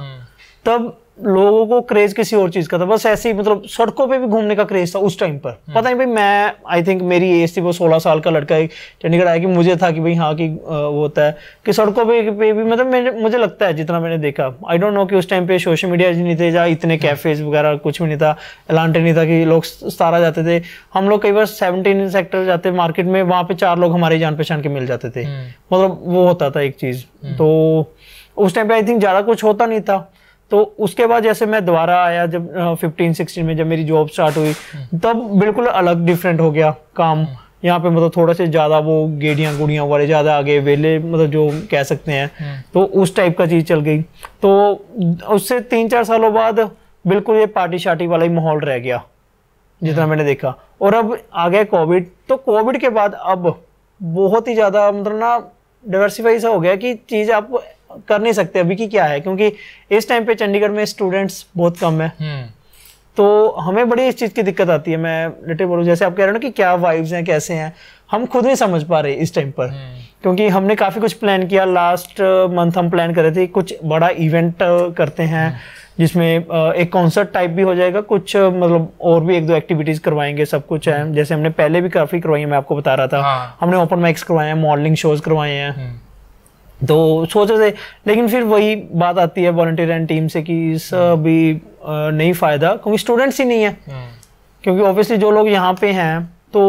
तब लोगों को क्रेज किसी और चीज का था, बस ऐसे ही मतलब सड़कों पे भी घूमने का क्रेज था उस टाइम पर। पता नहीं भाई, मैं आई थिंक मेरी एज थी वो सोलह साल का लड़का एक चंडीगढ़ आया कि मुझे था कि भाई हाँ कि वो होता है कि सड़कों पे, पे भी मतलब मैंने मुझे लगता है जितना मैंने देखा, आई डोंट नो कि उस टाइम पे सोशल मीडिया नहीं थे, जहाँ इतने कैफेज वगैरह कुछ भी नहीं था, एलांटे नहीं था कि लोग सतारा जाते थे। हम लोग कई बार सेवनटीन सेक्टर जाते मार्केट में, वहाँ पे चार लोग हमारे जान पहचान के मिल जाते थे, मतलब वो होता था एक चीज़। तो उस टाइम पे आई थिंक ज़्यादा कुछ होता नहीं था। तो उसके बाद जैसे मैं दोबारा आया जब फिफ्टीन सिक्सटीन में जब मेरी जॉब स्टार्ट हुई तब बिल्कुल अलग डिफरेंट हो गया काम। यहाँ पे मतलब थोड़ा से ज़्यादा वो गेड़ियाँ गुड़ियाँ वाले ज़्यादा आगे वेले मतलब जो कह सकते हैं, तो उस टाइप का चीज़ चल गई। तो उससे तीन चार सालों बाद बिल्कुल ये पार्टी शार्टी वाला ही माहौल रह गया जितना मैंने देखा। और अब आ गया कोविड, तो कोविड के बाद अब बहुत ही ज़्यादा मतलब ना डाइवर्सिफाई सा हो गया कि चीज़ आप कर नहीं सकते अभी की क्या है, क्योंकि इस टाइम पे चंडीगढ़ में स्टूडेंट्स बहुत कम है, तो हमें बड़ी इस चीज़ की दिक्कत आती है। मैं लिटरली बोलूँ जैसे आप कह रहे हो ना कि क्या वाइब्स हैं कैसे हैं, हम खुद नहीं समझ पा रहे इस टाइम पर, क्योंकि हमने काफ़ी कुछ प्लान किया। लास्ट मंथ हम प्लान कर रहे थे कुछ बड़ा इवेंट करते हैं जिसमें एक कॉन्सर्ट टाइप भी हो जाएगा, कुछ मतलब और भी एक दो एक्टिविटीज़ करवाएंगे, सब कुछ है। जैसे हमने पहले भी काफ़ी करवाई है, मैं आपको बता रहा था, हमने ओपन माइक्स करवाए हैं, मॉडलिंग शोज़ करवाए हैं, तो सोच रहे थे। लेकिन फिर वही बात आती है वॉलंटियर एंड टीम से कि इस भी नहीं फ़ायदा, क्योंकि स्टूडेंट्स ही नहीं है, क्योंकि ऑब्वियसली जो लोग यहाँ पे हैं तो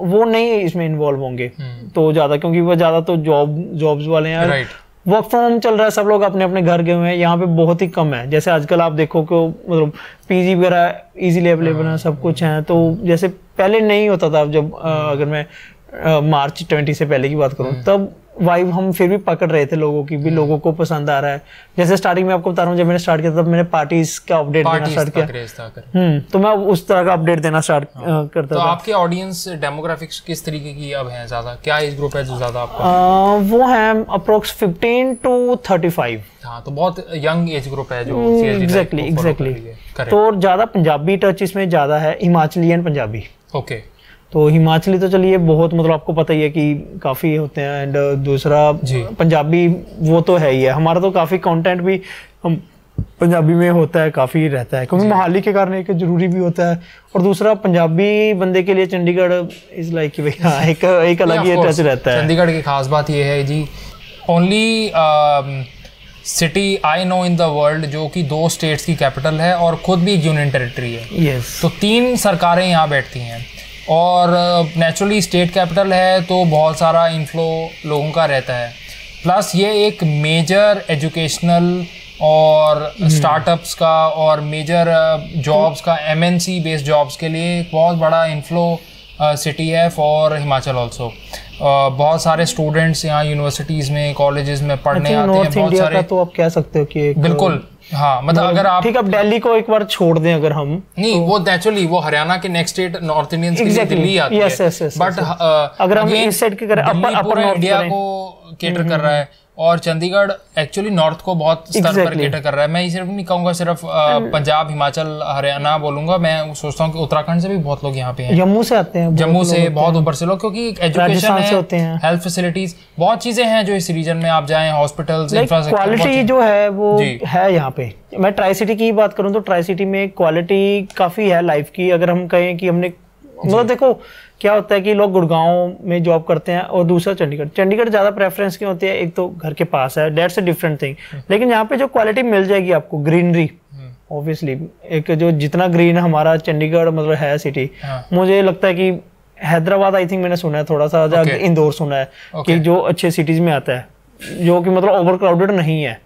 वो नहीं इसमें इन्वॉल्व होंगे तो ज़्यादा, क्योंकि वो ज़्यादा तो जॉब जॉब्स वाले हैं, वर्क फ्रॉम होम चल रहा है, सब लोग अपने अपने घर गए हुए हैं, यहाँ पे बहुत ही कम है। जैसे आजकल आप देखो कि मतलब पीजी वगैरह इजीली अवेलेबल है, सब कुछ है। तो जैसे पहले नहीं होता था, जब अगर मैं मार्च ट्वेंटी से पहले की बात करूँ, तब वाइब हम फिर भी पकड़ रहे थे लोगों की भी, लोगों को पसंद आ रहा है। जैसे स्टार्टिंग में आपको बता रहा हूँ, जब मैंने स्टार्ट किया तब मैंने पार्टीज का अपडेट देना स्टार्ट किया, तो मैं उस तरह का अपडेट देना स्टार्ट करता था। तो आपके ऑडियंस डेमोग्राफिक्स किस तरीके की अब है, ज्यादा क्या एज ग्रुप है जो ज्यादा आपका? वो है approx fifteen to thirty five. हाँ, तो बहुत यंग एज ग्रुप है जो एग्जैक्टली एग्जैक्टली तो ज्यादा पंजाबी टच इसमें ज्यादा है, हिमाचली एंड पंजाबी। ओके, तो हिमाचली तो चलिए बहुत मतलब आपको पता ही है कि काफ़ी होते हैं, एंड दूसरा पंजाबी वो तो है ही है। हमारा तो काफ़ी कंटेंट भी हम पंजाबी में होता है, काफ़ी रहता है, क्योंकि मोहाली के कारण एक जरूरी भी होता है। और दूसरा पंजाबी बंदे के लिए चंडीगढ़ इज़ लाइक कि भैया एक एक अलग ही टच रहता है। चंडीगढ़ की खास बात ये है जी, only city I know in the world जो कि दो स्टेट्स की कैपिटल है और खुद भी यूनियन टेरिटरी है। यस, तो तीन सरकारें यहाँ बैठती हैं और नेचुरली स्टेट कैपिटल है, तो बहुत सारा इनफ्लो लोगों का रहता है। प्लस ये एक मेजर एजुकेशनल और स्टार्टअप्स का और मेजर जॉब्स का, एमएनसी बेस्ड जॉब्स के लिए एक बहुत बड़ा इनफ्लो सिटी है फॉर हिमाचल ऑल्सो। बहुत सारे स्टूडेंट्स यहाँ यूनिवर्सिटीज़ में, कॉलेजेस में पढ़ने आते हैं, बहुत सारे। तो आप कह सकते हो कि बिल्कुल हाँ, मतलब अगर आप ठीक, अब दिल्ली को एक बार छोड़ दें अगर हम, नहीं तो वो नेचुरली वो हरियाणा के नेक्स्ट स्टेट नॉर्थ इंडियंस के लिए दिल्ली आती है, बट अगर हम इस साइड के करें अपर अपर इंडिया को कैटर कर रहा है, और चंडीगढ़ एक्चुअली नॉर्थ को बहुत स्तर पर कैटर कर रहा है। मैं सिर्फ नहीं कहूँगा सिर्फ पंजाब, हिमाचल, हरियाणा बोलूंगा, मैं सोचता हूँ कि उत्तराखंड से भी बहुत लोग यहाँ पे हैं, जम्मू से आते हैं, जम्मू से बहुत ऊपर से लोग, क्योंकि एजुकेशन से होते हैं, हेल्थ फैसिलिटीज, बहुत चीजें हैं जो इस रीजन में आप जाएं, हॉस्पिटल्स, इंफ्रास्ट्रक्चर, क्वालिटी जो है वो है यहाँ पे। मैं ट्राई सिटी की बात करूँ तो ट्राई सिटी में क्वालिटी काफी है लाइफ की। अगर हम कहें कि हमने मतलब देखो क्या होता है कि लोग गुड़गांव में जॉब करते हैं और दूसरा चंडीगढ़, चंडीगढ़ ज़्यादा प्रेफरेंस क्यों होती है, एक तो घर के पास है, डेट्स अ डिफरेंट थिंग। लेकिन यहाँ पे जो क्वालिटी मिल जाएगी आपको, ग्रीनरी ऑब्वियसली, एक जो जितना ग्रीन हमारा चंडीगढ़ मतलब है सिटी, मुझे लगता है कि हैदराबाद आई थिंक मैंने सुना है थोड़ा सा, okay. इंदौर सुना है okay. कि जो अच्छे सिटीज़ में आता है, जो कि मतलब ओवर क्राउडेड नहीं है।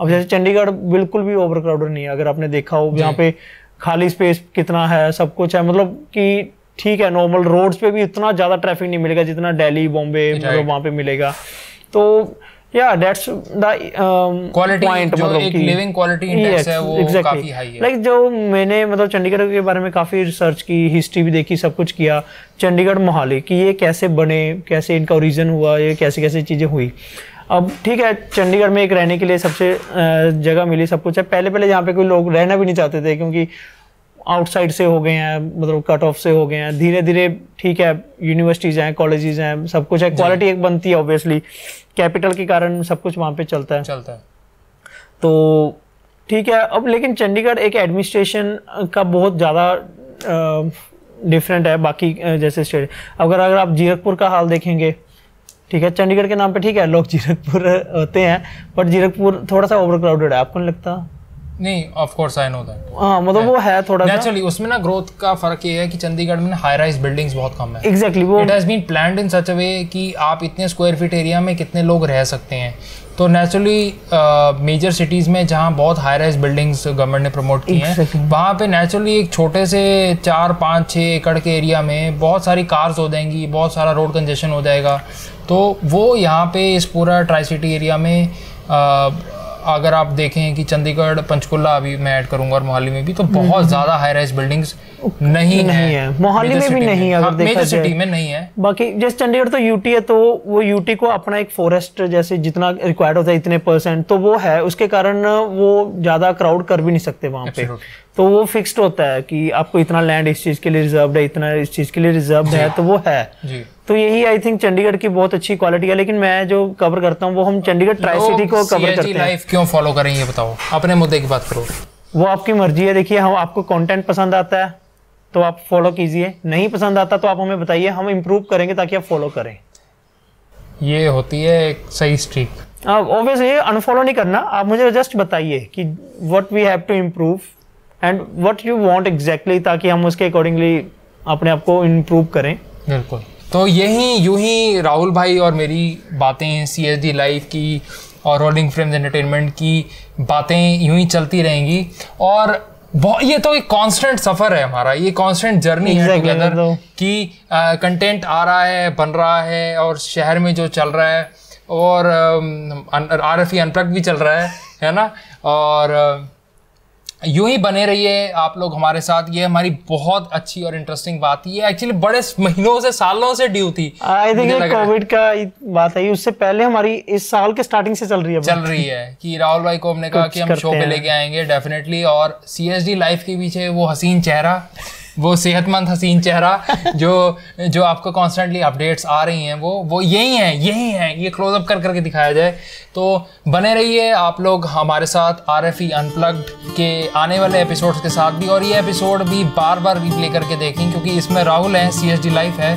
अब जैसे चंडीगढ़ बिल्कुल भी ओवर क्राउडेड नहीं है, अगर आपने देखा हो यहाँ पे खाली स्पेस कितना है, सब कुछ है, मतलब कि ठीक है, नॉर्मल रोड्स पे भी इतना ज़्यादा ट्रैफिक नहीं मिलेगा जितना दिल्ली, बॉम्बे मतलब वहाँ पे मिलेगा। तो या दैट्स द क्वालिटी जो एक लिविंग क्वालिटी इंडेक्स है वो काफी हाई है। लाइक जो मैंने मतलब चंडीगढ़ के बारे में काफ़ी रिसर्च की, हिस्ट्री भी देखी, सब कुछ किया, चंडीगढ़ मोहाली कि ये कैसे बने, कैसे इनका ओरिजिन हुआ, ये कैसे कैसे चीज़ें हुई। अब ठीक है, चंडीगढ़ में एक रहने के लिए सबसे जगह मिली, सब कुछ है। पहले पहले यहाँ पे कोई लोग रहना भी नहीं चाहते थे, क्योंकि आउटसाइड से हो गए हैं, मतलब कट ऑफ से हो गए हैं, धीरे धीरे ठीक है, यूनिवर्सिटीज़ हैं, कॉलेजेस हैं, सब कुछ है, क्वालिटी एक बनती है ऑब्वियसली, कैपिटल के कारण सब कुछ वहाँ पे चलता है चलता है तो ठीक है। अब लेकिन चंडीगढ़ एक एडमिनिस्ट्रेशन का बहुत ज़्यादा डिफरेंट है बाकी जैसे स्टेट। अगर अगर आप जीरकपुर का हाल देखेंगे, ठीक है, चंडीगढ़ के नाम पर ठीक है लोग जीरकपुर होते हैं, बट जीरकपुर थोड़ा सा ओवर क्राउडेड है, आपको नहीं लगता? नहीं, of course I know that. हाँ, मतलब वो है थोड़ा सा नेचुरली। उसमें ना ग्रोथ का फर्क ये है कि चंडीगढ़ में हाई राइज बिल्डिंग्स बहुत कम है। एग्जैक्टली, वो it has been planned in such a way कि आप इतने स्क्वायर फीट एरिया में कितने लोग रह सकते हैं। तो नेचुरली मेजर सिटीज़ में जहाँ बहुत हाई राइज बिल्डिंग्स गवर्नमेंट ने प्रमोट की हैं, वहाँ पे नेचुरली एक छोटे से चार पाँच छः एकड़ के एरिया में बहुत सारी कार्स हो जाएंगी, बहुत सारा रोड कंजेशन हो जाएगा। तो वो यहाँ पे इस पूरा ट्राई सिटी एरिया में आ, अगर आप देखें कि चंडीगढ़, पंचकुला अभी मैं ऐड करूंगा और मोहाली में भी, तो बहुत ज्यादा हाई राइज बिल्डिंग्स नहीं है, मोहाली में भी नहीं है, मेजर सिटी में नहीं है। बाकी जैसे चंडीगढ़ तो यूटी है, तो वो यूटी को अपना एक फॉरेस्ट जैसे जितना रिक्वायर्ड होता है इतने परसेंट तो वो है, उसके कारण वो ज्यादा क्राउड कर भी नहीं सकते वहाँ पे, तो वो फिक्स्ड होता है कि आपको इतना लैंड इस चीज़ के लिए रिजर्व्ड है, इतना इस चीज़ के लिए रिजर्व्ड है, तो वो है जी। तो यही आई थिंक चंडीगढ़ की बहुत अच्छी क्वालिटी है। लेकिन मैं जो कवर करता हूँ वो हम चंडीगढ़ ट्राई सिटी को कवर करते हैं। लाइफ क्यों फॉलो करें ये बताओ, अपने मुद्दे की बात करो, वो आपकी मर्जी है। देखिए, हम आपको कंटेंट पसंद आता है तो आप फॉलो कीजिए, नहीं पसंद आता तो आप हमें बताइए, हम इम्प्रूव करेंगे ताकि आप फॉलो करें। ये होती है एक सही स्ट्रीक। आप ऑब्वियसली अनफॉलो नहीं करना, आप मुझे जस्ट बताइए कि what we have to improve and what you want exactly, ताकि हम उसके अकॉर्डिंगली अपने आप को इम्प्रूव करें। बिल्कुल, तो यही यूं ही राहुल भाई और मेरी बातें सी एस डी लाइफ की और रोलिंग फ्रेम्स एंटरटेनमेंट की बातें यूं ही चलती रहेंगी। और ये तो एक कांस्टेंट सफ़र है हमारा, ये कांस्टेंट जर्नी exactly है together कि कंटेंट आ रहा है, बन रहा है, और शहर में जो चल रहा है, और आर एफ ई अनप्लग्ड भी चल रहा है, है ना। और यूं ही बने रहिए आप लोग हमारे साथ, ये हमारी बहुत अच्छी और इंटरेस्टिंग बात ये एक्चुअली बड़े महीनों से, सालों से ड्यू थी। आई थिंक कोविड का बात है, उससे पहले हमारी इस साल के स्टार्टिंग से चल रही है चल रही है कि राहुल भाई को हमने कहा कि हम शो पे लेके आएंगे डेफिनेटली। और सीएसडी लाइफ के पीछे वो हसीन चेहरा, वो सेहतमंद हसीन चेहरा जो जो आपको कॉन्स्टेंटली अपडेट्स आ रही हैं, वो वो यही हैं यही हैं ये क्लोजअप कर करके दिखाया जाए। तो बने रहिए आप लोग हमारे साथ आर एफ ई अनप्लग्ड के आने वाले एपिसोड्स के साथ भी, और ये एपिसोड भी बार बार रिप्ले करके देखें क्योंकि इसमें राहुल हैं, सी एस डी लाइफ है,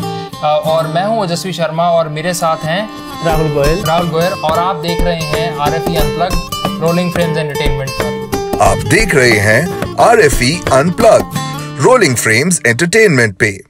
और मैं हूँ ओजस्वी शर्मा, और मेरे साथ हैं राहुल गोयल राहुल गोयल और आप देख रहे हैं R F E unplugged rolling frames entertainment पर। आप देख रहे हैं R F E unplugged rolling frames entertainment पे।